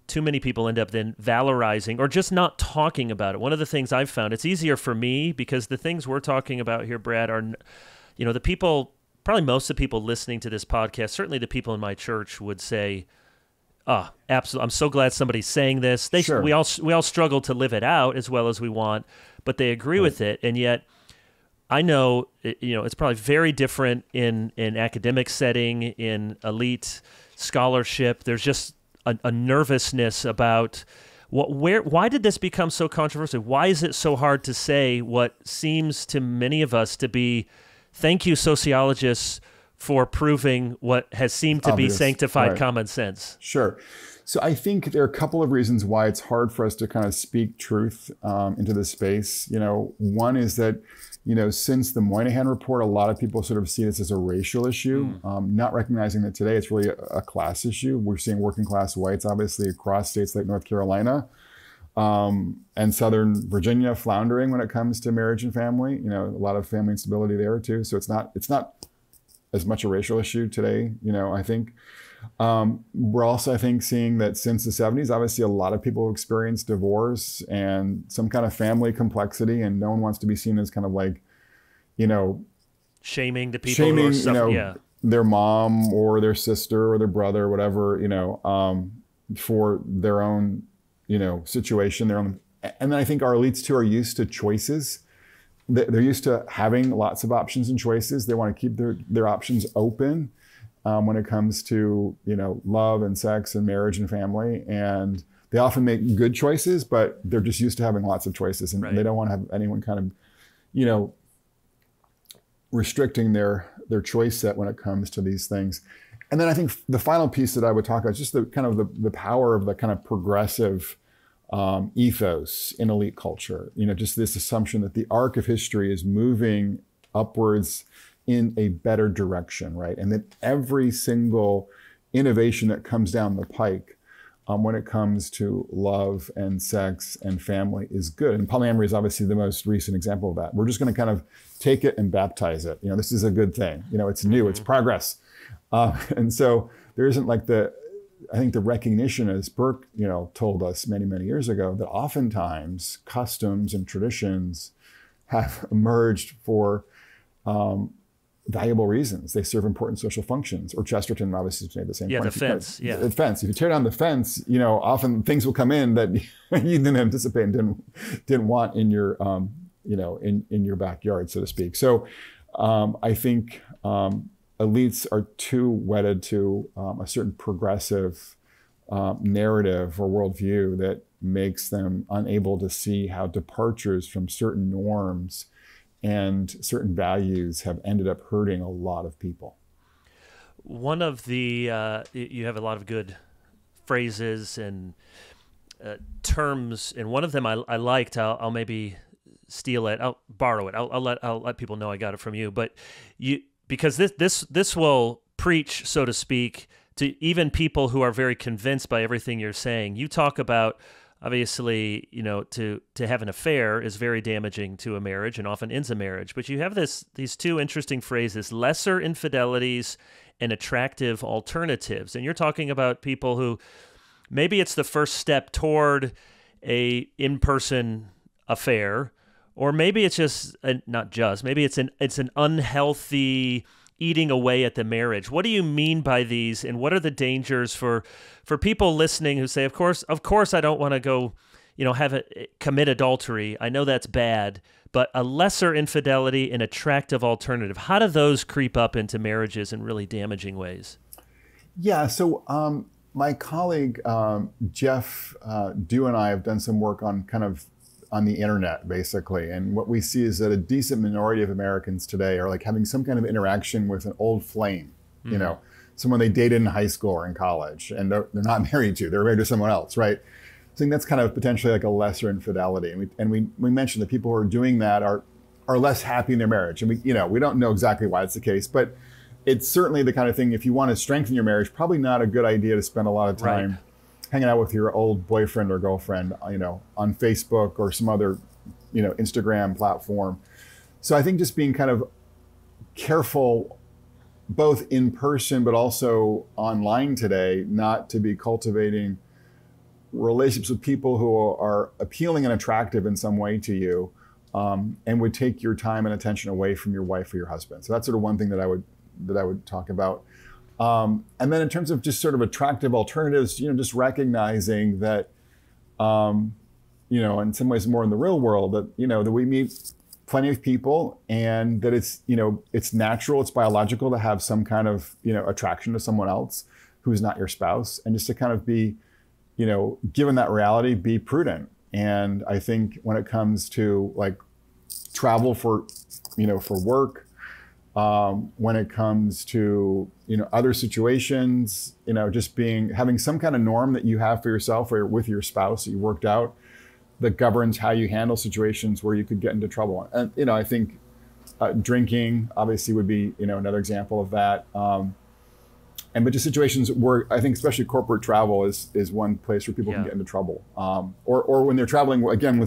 too many people end up then valorizing or just not talking about it. One of the things I've found, it's easier for me because the things we're talking about here, Brad, are, you know, the people, probably most of the people listening to this podcast, certainly the people in my church would say, "Ah, oh, absolutely, I'm so glad somebody's saying this." They, sure. We all struggle to live it out as well as we want, but they agree right. with it. And yet, I know, you know, it's probably very different in academic setting, in elite scholarship. There's just a nervousness about why did this become so controversial? Why is it so hard to say what seems to many of us to be, thank you, sociologists, for proving what has seemed to be sanctified right. common sense? Sure. So I think there are a couple of reasons why it's hard for us to kind of speak truth into this space. You know, one is that, you know, since the Moynihan Report, a lot of people sort of see this as a racial issue, not recognizing that today it's really a class issue. We're seeing working class whites, obviously, across states like North Carolina and Southern Virginia floundering when it comes to marriage and family. You know, a lot of family instability there too. So it's not as much a racial issue today, you know, I think. We're also, I think, seeing that since the 70s, obviously a lot of people have experienced divorce and some kind of family complexity, and no one wants to be seen as kind of like, you know, shaming the people, shaming, you know, yeah. their mom or their sister or their brother or whatever, you know, for their own, you know, situation, their own. And then I think our elites too are used to choices. They're used to having lots of options and choices. They want to keep their options open. When it comes to, you know, love and sex and marriage and family, and they often make good choices, but they're just used to having lots of choices, and right. they don't want to have anyone kind of, you know, restricting their choice set when it comes to these things. And then I think the final piece that I would talk about is just the kind of the power of the kind of progressive ethos in elite culture. You know, just this assumption that the arc of history is moving upwards in a better direction, right? And that every single innovation that comes down the pike when it comes to love and sex and family is good. And polyamory is obviously the most recent example of that. We're just gonna kind of take it and baptize it. You know, this is a good thing. You know, it's new, it's progress. And so there isn't like I think the recognition, as Burke, you know, told us many, many years ago, that oftentimes customs and traditions have emerged for, valuable reasons. They serve important social functions. Or Chesterton, obviously, today the same. Yeah, point. The fence. Yeah, the fence. If you tear down the fence, you know, often things will come in that you didn't anticipate and didn't want in your, you know, in your backyard, so to speak. So, I think elites are too wedded to a certain progressive narrative or worldview that makes them unable to see how departures from certain norms and certain values have ended up hurting a lot of people. One of the, you have a lot of good phrases and terms, and one of them I liked. I'll maybe steal it. I'll borrow it. I'll let people know I got it from you. But you, because this will preach, so to speak, to even people who are very convinced by everything you're saying. You talk about, obviously, you know, to have an affair is very damaging to a marriage and often ends a marriage. But you have these two interesting phrases: lesser infidelities and attractive alternatives. And you're talking about people who maybe it's the first step toward a in-person affair, or maybe it's just maybe it's an unhealthy eating away at the marriage. What do you mean by these, and what are the dangers for people listening who say, of course I don't want to go, you know, commit adultery. I know that's bad, but a lesser infidelity and attractive alternative, how do those creep up into marriages in really damaging ways? Yeah, so my colleague Jeff Dew and I have done some work on kind of on the internet, basically. And what we see is that a decent minority of Americans today are like having some kind of interaction with an old flame, mm-hmm. you know, someone they dated in high school or in college, and they're not married to, they're married to someone else, right? So I think that's kind of potentially like a lesser infidelity. And we mentioned that people who are doing that are less happy in their marriage. And we don't know exactly why it's the case, but it's certainly the kind of thing, if you want to strengthen your marriage, probably not a good idea to spend a lot of time right. hanging out with your old boyfriend or girlfriend, you know, on Facebook or some other, you know, Instagram platform. So I think just being kind of careful, both in person, but also online today, not to be cultivating relationships with people who are appealing and attractive in some way to you, and would take your time and attention away from your wife or your husband. So that's sort of one thing that I would talk about. And then in terms of just sort of attractive alternatives, you know, just recognizing that, you know, in some ways more in the real world, that, you know, that we meet plenty of people, and that it's, you know, it's natural, it's biological to have some kind of, you know, attraction to someone else who's not your spouse, and just to kind of be, you know, given that reality, be prudent. And I think when it comes to like travel for, you know, for work, when it comes to, you know, other situations, you know, just having some kind of norm that you have for yourself or with your spouse that you worked out that governs how you handle situations where you could get into trouble. And, you know, I think drinking obviously would be, you know, another example of that. But just situations where I think especially corporate travel is one place where people yeah. can get into trouble. Or when they're traveling, again,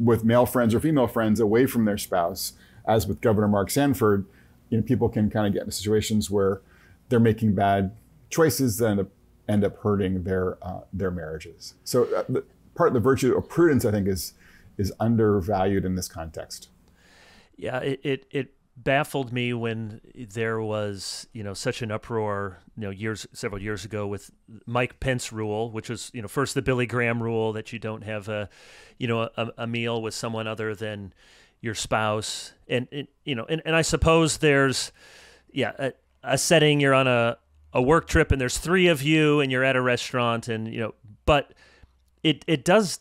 with male friends or female friends away from their spouse, as with Governor Mark Sanford, you know, people can kind of get into situations where they're making bad choices that end up hurting their marriages. So part of the virtue of prudence, I think, is undervalued in this context. Yeah, it baffled me when there was, you know, such an uproar, you know, several years ago with Mike Pence rule, which was, you know, first the Billy Graham rule that you don't have a meal with someone other than your spouse, and you know, and I suppose there's, yeah, a setting. You're on a work trip, and there's three of you, and you're at a restaurant, and you know, but it does.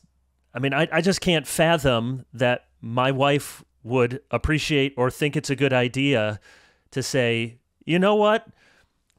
I mean, I just can't fathom that my wife would appreciate or think it's a good idea to say, you know what,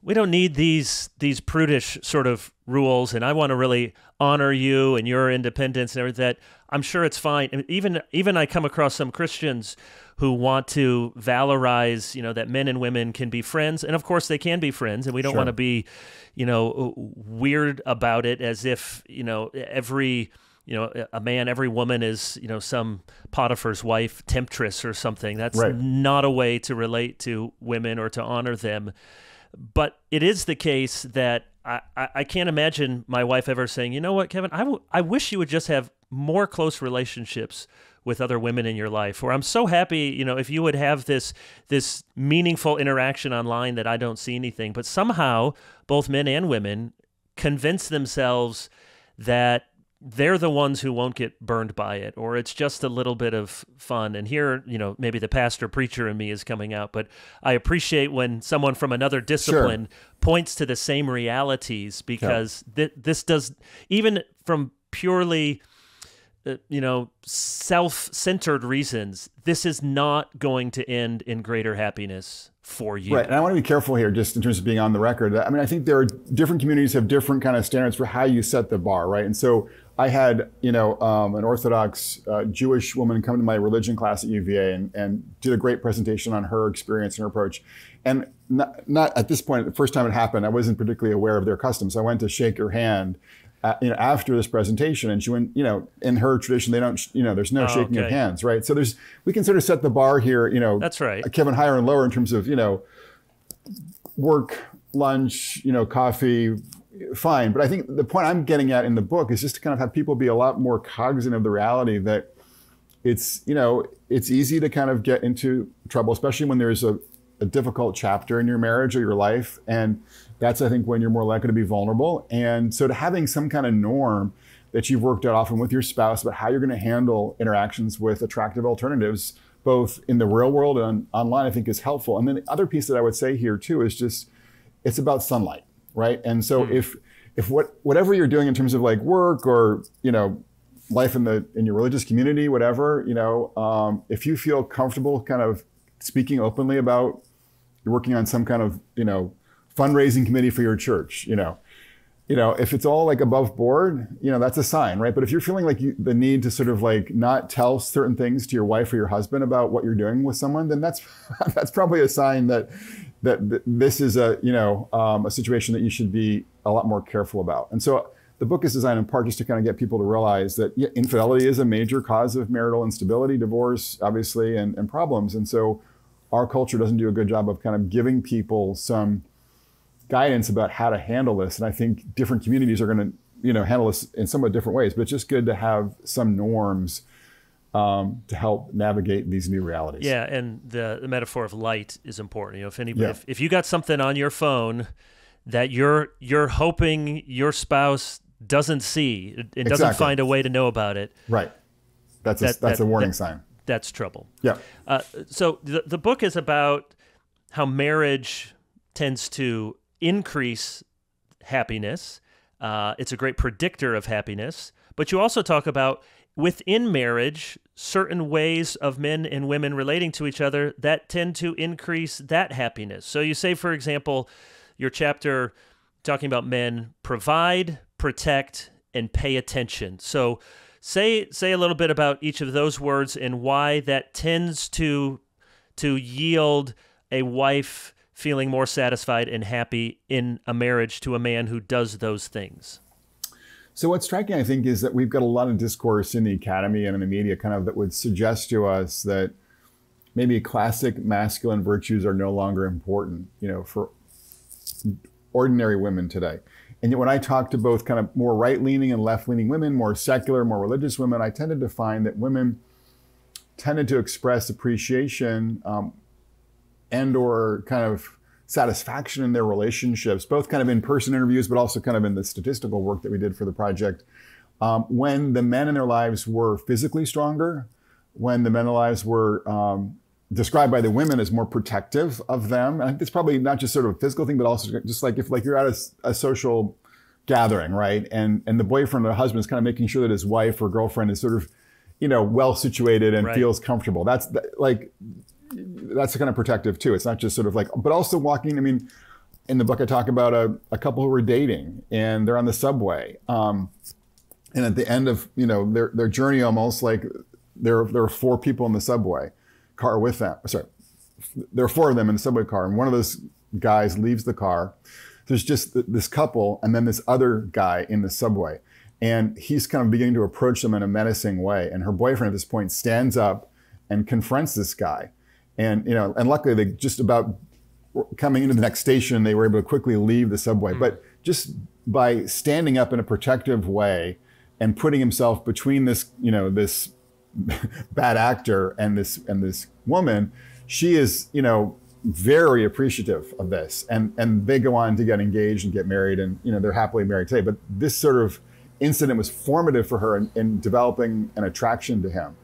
we don't need these prudish sort of rules, and I want to really honor you and your independence and everything. That I'm sure it's fine. And even I come across some Christians who want to valorize, you know, that men and women can be friends, and of course they can be friends, and we don't sure. want to be, you know, weird about it as if, you know, every, you know, a man, every woman is, you know, some Potiphar's wife, temptress or something. That's right. not a way to relate to women or to honor them. But it is the case that I can't imagine my wife ever saying, you know what, Kevin, I wish you would just have more close relationships with other women in your life, or I'm so happy, you know, if you would have this meaningful interaction online that I don't see anything. But somehow both men and women convince themselves that they're the ones who won't get burned by it, or it's just a little bit of fun. And here, you know, maybe the pastor preacher in me is coming out, but I appreciate when someone from another discipline points to the same realities, because this does, even from purely, you know, self-centered reasons, this is not going to end in greater happiness for you. Right, and I want to be careful here just in terms of being on the record. I mean, I think there are different communities have different kind of standards for how you set the bar, right? And so I had, you know, an Orthodox Jewish woman come to my religion class at UVA and did a great presentation on her experience and her approach. And not at this point, the first time it happened, I wasn't particularly aware of their customs. I went to shake her hand you know, after this presentation, and she went, you know, in her tradition, they don't, you know, there's no shaking of hands, right? So there's, we can sort of set the bar here, you know, that's right, Kevin, higher and lower in terms of, you know, work, lunch, you know, coffee, fine. But I think the point I'm getting at in the book is just to kind of have people be a lot more cognizant of the reality that it's, you know, it's easy to kind of get into trouble, especially when there's a difficult chapter in your marriage or your life. And that's, I think, when you're more likely to be vulnerable. And so to having some kind of norm that you've worked out often with your spouse about how you're going to handle interactions with attractive alternatives, both in the real world and online, I think is helpful. And then the other piece that I would say here too is just, it's about sunlight, right? And so if whatever you're doing in terms of like work or, you know, life in the your religious community, whatever, you know, if you feel comfortable kind of speaking openly about you're working on some kind of, you know, fundraising committee for your church, you know, if it's all like above board, you know, that's a sign, right? But if you're feeling like the need to sort of like not tell certain things to your wife or your husband about what you're doing with someone, then that's probably a sign that this is a, you know, a situation that you should be a lot more careful about. And so the book is designed in part just to kind of get people to realize that infidelity is a major cause of marital instability, divorce, obviously, and problems. And so our culture doesn't do a good job of kind of giving people some guidance about how to handle this. And I think different communities are going to, you know, handle this in somewhat different ways, but it's just good to have some norms to help navigate these new realities. Yeah, and the metaphor of light is important. You know, if anybody, if you got something on your phone that you're hoping your spouse doesn't see, it doesn't find a way to know about it. Right. That's a warning sign. That's trouble. Yeah. So the book is about how marriage tends to increase happiness. It's a great predictor of happiness. But you also talk about within marriage, certain ways of men and women relating to each other that tend to increase that happiness. So you say, for example, your chapter talking about men provide, protect, and pay attention. So say a little bit about each of those words and why that tends to yield a wife feeling more satisfied and happy in a marriage to a man who does those things. So what's striking, I think, is that we've got a lot of discourse in the academy and in the media kind of that would suggest to us that maybe classic masculine virtues are no longer important, you know, for ordinary women today. And yet when I talk to both kind of more right-leaning and left-leaning women, more secular, more religious women, I tended to find that women tended to express appreciation and or kind of satisfaction in their relationships, both kind of in-person interviews, but also kind of in the statistical work that we did for the project. When the men in their lives were physically stronger, when the men in their lives were described by the women as more protective of them. And it's probably not just sort of a physical thing, but also just like if like you're at a social gathering, right? And the boyfriend or the husband is kind of making sure that his wife or girlfriend is sort of, you know, well situated and feels comfortable. That's kind of protective too. It's not just sort of like, but also walking, I mean, in the book I talk about a couple who were dating and they're on the subway. And at the end of, you know, their journey almost, like there are four people in the subway car with them. Sorry, there are four of them in the subway car, and one of those guys leaves the car. There's just this couple and then this other guy in the subway, and he's kind of beginning to approach them in a menacing way. And her boyfriend at this point stands up and confronts this guy. And, you know, and luckily they just about coming into the next station, they were able to quickly leave the subway. But just by standing up in a protective way and putting himself between this, you know, this bad actor and this woman, she is, you know, very appreciative of this, and they go on to get engaged and get married, and, you know, they're happily married today. But this sort of incident was formative for her in developing an attraction to him.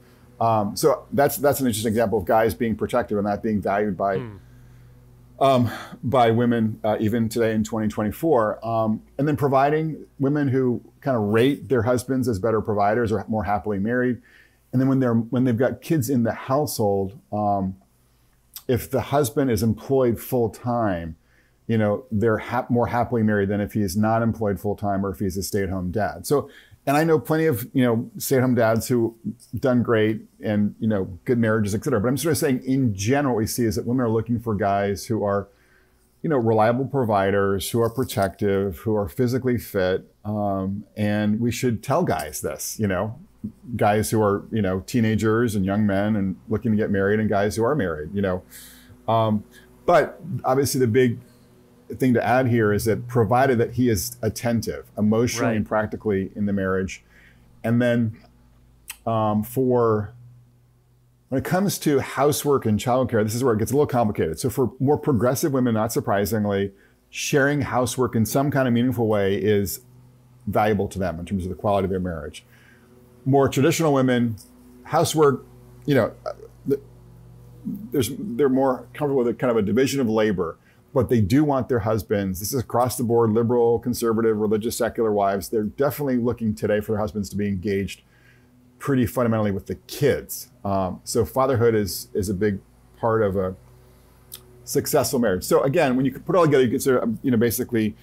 So that's an interesting example of guys being protective and not being valued by women even today in 2024. And then providing women who kind of rate their husbands as better providers or more happily married. And then when they've got kids in the household, if the husband is employed full time, you know, they're more happily married than if he is not employed full time or if he's a stay-at-home dad. So, and I know plenty of, you know, stay-at-home dads who done great and, you know, good marriages, et cetera. But I'm sort of saying in general, what we see is that women are looking for guys who are, you know, reliable providers, who are protective, who are physically fit. And we should tell guys this, you know, guys who are, you know, teenagers and young men and looking to get married and guys who are married, you know. But obviously the big thing to add here is that provided that he is attentive emotionally and practically in the marriage. And then when it comes to housework and childcare, this is where it gets a little complicated. So for more progressive women, not surprisingly, sharing housework in some kind of meaningful way is valuable to them in terms of the quality of their marriage. More traditional women, housework, you know, they're more comfortable with kind of a division of labor, but they do want their husbands. This is across the board, liberal, conservative, religious, secular wives. They're definitely looking today for their husbands to be engaged pretty fundamentally with the kids. So fatherhood is a big part of a successful marriage. So again, when you put it all together, you can sort of, you know, basically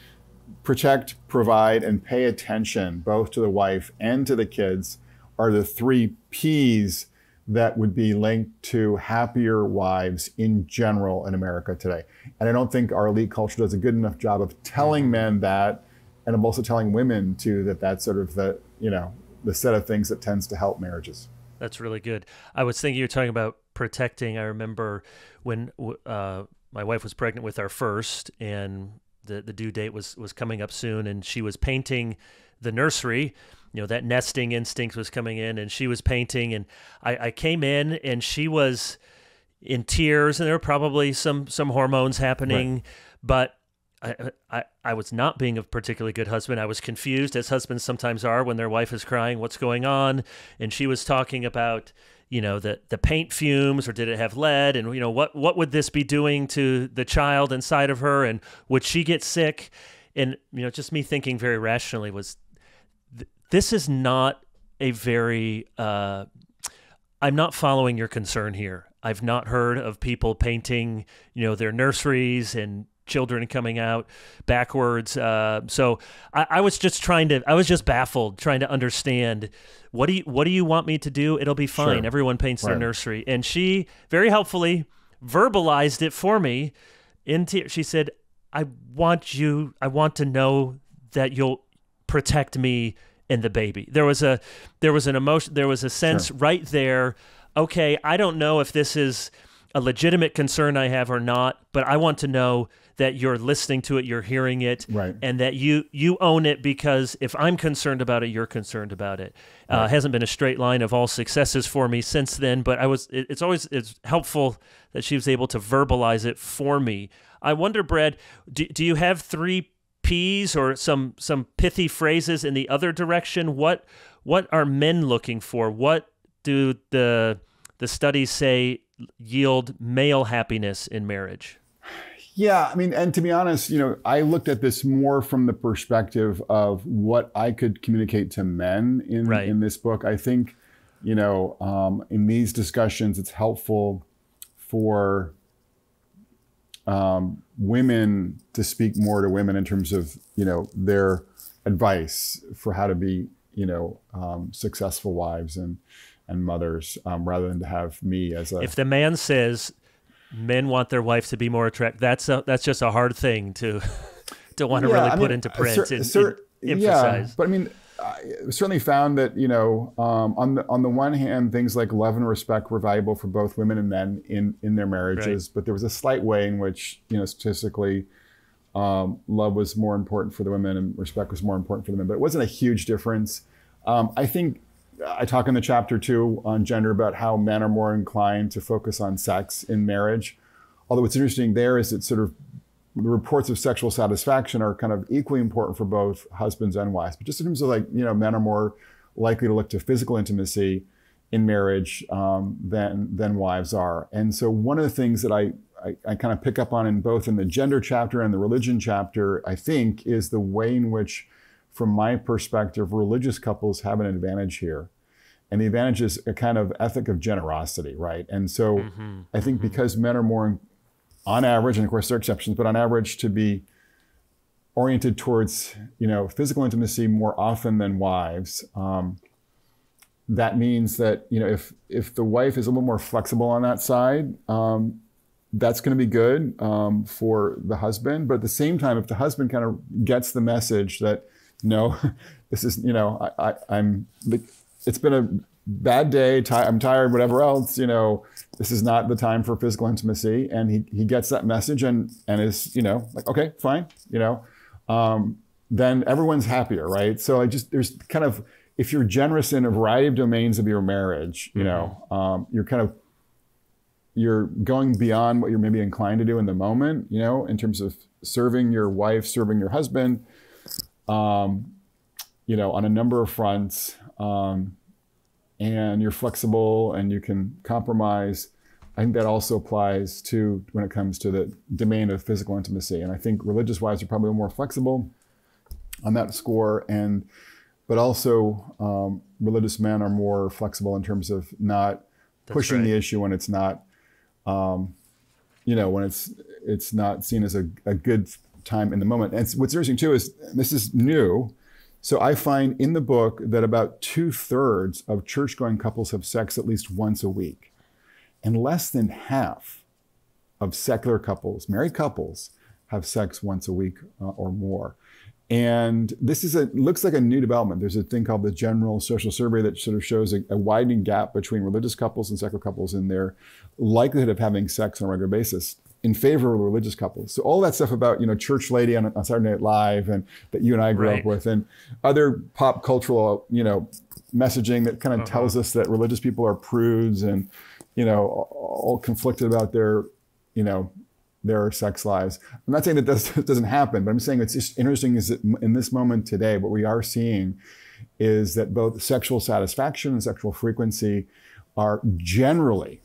protect, provide, and pay attention both to the wife and to the kids are the three P's that would be linked to happier wives in general in America today. And I don't think our elite culture does a good enough job of telling men that, and I'm also telling women too, that that's sort of the, you know, the set of things that tends to help marriages. That's really good. I was thinking you were talking about protecting. I remember when my wife was pregnant with our first, and the due date was coming up soon, and she was painting the nursery. You know, that nesting instinct was coming in, and she was painting, and I came in, and she was in tears, and there were probably some hormones happening, but I was not being a particularly good husband. I was confused, as husbands sometimes are when their wife is crying, what's going on? And she was talking about, you know, the paint fumes, or did it have lead? And, you know, what would this be doing to the child inside of her? And would she get sick? And, you know, just me thinking very rationally was, this is not a very, I'm not following your concern here. I've not heard of people painting, you know, their nurseries and children coming out backwards. So I was just baffled, trying to understand, what do you want me to do? It'll be fine. Sure. Everyone paints their nursery. And she very helpfully verbalized it for me. She said, I want to know that you'll protect me and the baby. There was an emotion, there was a sense right there. Okay, I don't know if this is a legitimate concern I have or not, but I want to know that you're listening to it, you're hearing it, and that you own it, because if I'm concerned about it, you're concerned about it. Hasn't been a straight line of all successes for me since then, but it's helpful that she was able to verbalize it for me. I wonder, Brad, do you have three P's or some pithy phrases in the other direction? What are men looking for? What do the studies say yield male happiness in marriage? Yeah, I mean, and to be honest, you know, I looked at this more from the perspective of what I could communicate to men in this book. I think, you know, in these discussions, it's helpful for women to speak more to women in terms of, you know, their advice for how to be, you know, successful wives and mothers, rather than to have me as a... If the man says men want their wife to be more attractive, that's just a hard thing to want to put into print and emphasize. But I mean, I certainly found that, you know, on the one hand, things like love and respect were valuable for both women and men in their marriages, but there was a slight way in which, you know, statistically, love was more important for the women and respect was more important for the men, but it wasn't a huge difference. I think I talk in the chapter 2 on gender about how men are more inclined to focus on sex in marriage. Although what's interesting there is it sort of the reports of sexual satisfaction are kind of equally important for both husbands and wives. But just in terms of, like, you know, men are more likely to look to physical intimacy in marriage than wives are. And so one of the things that I kind of pick up on in both in the gender chapter and the religion chapter, I think, is the way in which, from my perspective, religious couples have an advantage here. And the advantage is a kind of ethic of generosity, right? And so I think because men are more, on average, and of course there are exceptions, but on average to be oriented towards, you know, physical intimacy more often than wives, that means that, you know, if the wife is a little more flexible on that side, that's going to be good for the husband. But at the same time, if the husband kind of gets the message that, no, this is, you know, I'm it's been a bad day, I'm tired, whatever else, you know, this is not the time for physical intimacy. And he gets that message and is, you know, like, okay, fine, you know, then everyone's happier, right? So I just, there's kind of, if you're generous in a variety of domains of your marriage, you know, you're kind of, you're going beyond what you're maybe inclined to do in the moment, you know, in terms of serving your wife, serving your husband, you know, on a number of fronts, and you're flexible and you can compromise. I think that also applies to when it comes to the domain of physical intimacy. And I think religious wives are probably more flexible on that score. And, but also religious men are more flexible in terms of not pushing the issue when it's not, you know, when it's not seen as a good time in the moment. And what's interesting too is, this is new, so I find in the book that about 2/3 of church-going couples have sex at least once a week. And less than half of secular couples, married couples, have sex once a week or more. And this is looks like a new development. There's a thing called the General Social Survey that sort of shows a widening gap between religious couples and secular couples in their likelihood of having sex on a regular basis in favor of religious couples. So all that stuff about, you know, Church Lady on Saturday Night Live, and that you and I grew up with, and other pop cultural, you know, messaging that kind of tells us that religious people are prudes and, you know, all conflicted about their, you know, their sex lives. I'm not saying that this doesn't happen, but I'm saying it's just interesting is that in this moment today, what we are seeing is that both sexual satisfaction and sexual frequency are generally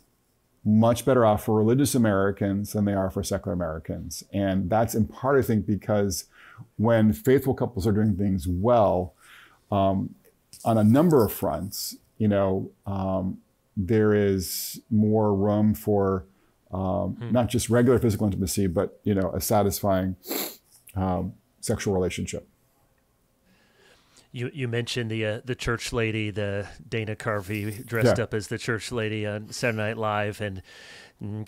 much better off for religious Americans than they are for secular Americans. And that's in part, I think, because when faithful couples are doing things well, on a number of fronts, you know, there is more room for not just regular physical intimacy, but, you know, a satisfying sexual relationship. You mentioned the church lady, the Dana Carvey dressed up as the church lady on Saturday Night Live, and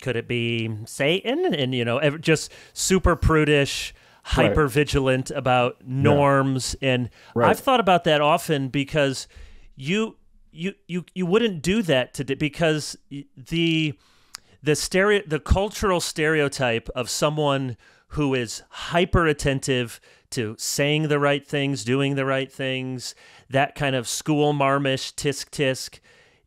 could it be Satan? And, you know, just super prudish, hyper vigilant about norms. And I've thought about that often, because you wouldn't do that today, because the cultural stereotype of someone who is hyper attentive to saying the right things, doing the right things, that kind of school marmish, tisk-tisk,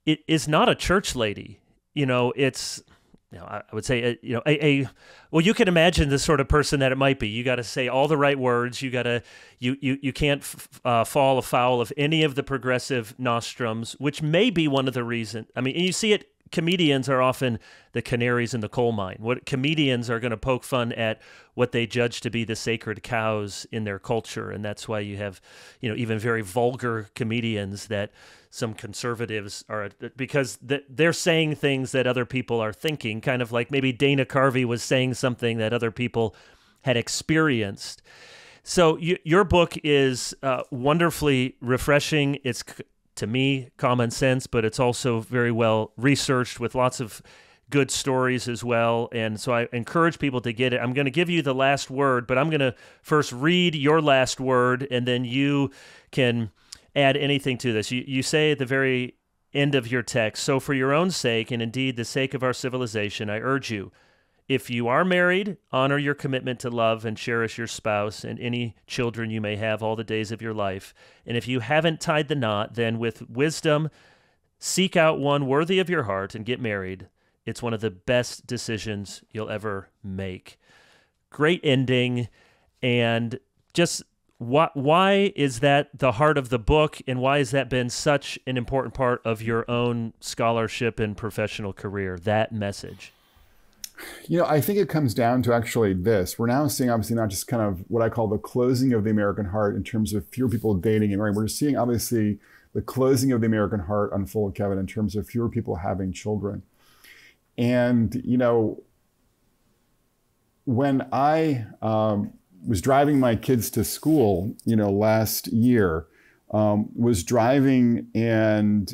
it is not a church lady. You know, it's, you know, I would say, you know, well, you can imagine the sort of person that it might be. You got to say all the right words. You got to, you can't fall afoul of any of the progressive nostrums, which may be one of the reasons. I mean, and you see it. Comedians are often the canaries in the coal mine. What comedians are going to poke fun at what they judge to be the sacred cows in their culture, and that's why you have, you know, even very vulgar comedians that some conservatives are, because they're saying things that other people are thinking, kind of like maybe Dana Carvey was saying something that other people had experienced. So your book is wonderfully refreshing. It's, to me, common sense, but it's also very well researched with lots of good stories as well. And so I encourage people to get it. I'm going to give you the last word, but I'm going to first read your last word, and then you can add anything to this. You say at the very end of your text, "So for your own sake, and indeed the sake of our civilization, I urge you, if you are married, honor your commitment to love and cherish your spouse and any children you may have all the days of your life. And if you haven't tied the knot, then with wisdom, seek out one worthy of your heart and get married. It's one of the best decisions you'll ever make." great ending. And just why is that the heart of the book, and why has that been such an important part of your own scholarship and professional career, that message? You know, I think it comes down to actually this. We're now seeing obviously not just kind of what I call the closing of the American heart in terms of fewer people dating and marrying. We're seeing obviously the closing of the American heart unfold, Kevin, in terms of fewer people having children. And, you know, when I was driving my kids to school, you know, last year, was driving and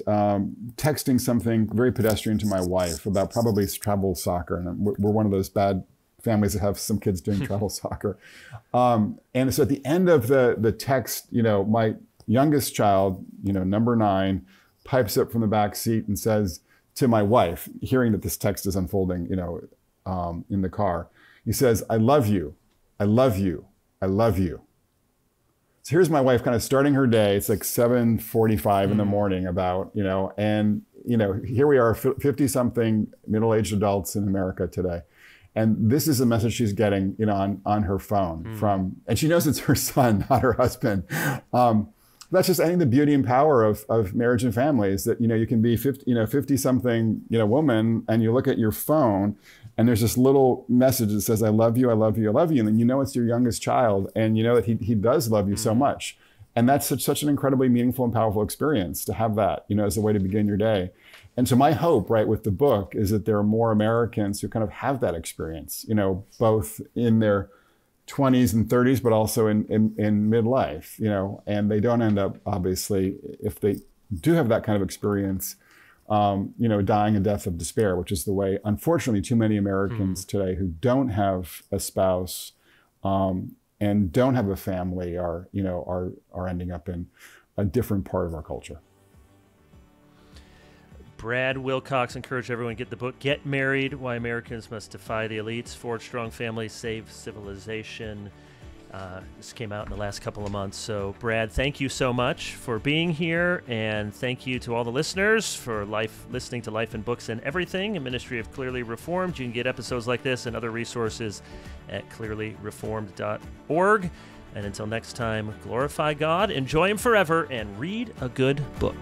texting something very pedestrian to my wife about probably travel soccer. And we're one of those bad families that have some kids doing travel soccer. And so at the end of the text, you know, my youngest child, you know, number 9, pipes up from the back seat and says to my wife, hearing that this text is unfolding, you know, in the car, he says, "I love you. I love you. I love you." So here's my wife kind of starting her day. It's like 7:45 in the morning about, you know, and, you know, here we are, 50-something middle-aged adults in America today. And this is the message she's getting, you know, on her phone from, and she knows it's her son, not her husband. That's just, I think, the beauty and power of marriage and family is that, you know, you can be 50-something, you know, woman, and you look at your phone and there's this little message that says, "I love you, I love you, I love you." And then you know it's your youngest child, and you know that he does love you so much. And that's such an incredibly meaningful and powerful experience to have that, you know, as a way to begin your day. And so my hope, right, with the book is that there are more Americans who kind of have that experience, you know, both in their 20s and 30s, but also in midlife, you know, and they don't end up, obviously, if they do have that kind of experience, you know, dying a death of despair, which is the way, unfortunately, too many Americans today who don't have a spouse and don't have a family are, you know, are ending up in a different part of our culture. Brad Wilcox, encourage everyone to get the book, Get Married, Why Americans Must Defy the Elites, Forge Strong Families, Save Civilization. This came out in the last couple of months. So, Brad, thank you so much for being here, and thank you to all the listeners for listening to Life in Books and Everything, a ministry of Clearly Reformed. You can get episodes like this and other resources at clearlyreformed.org. And until next time, glorify God, enjoy Him forever, and read a good book.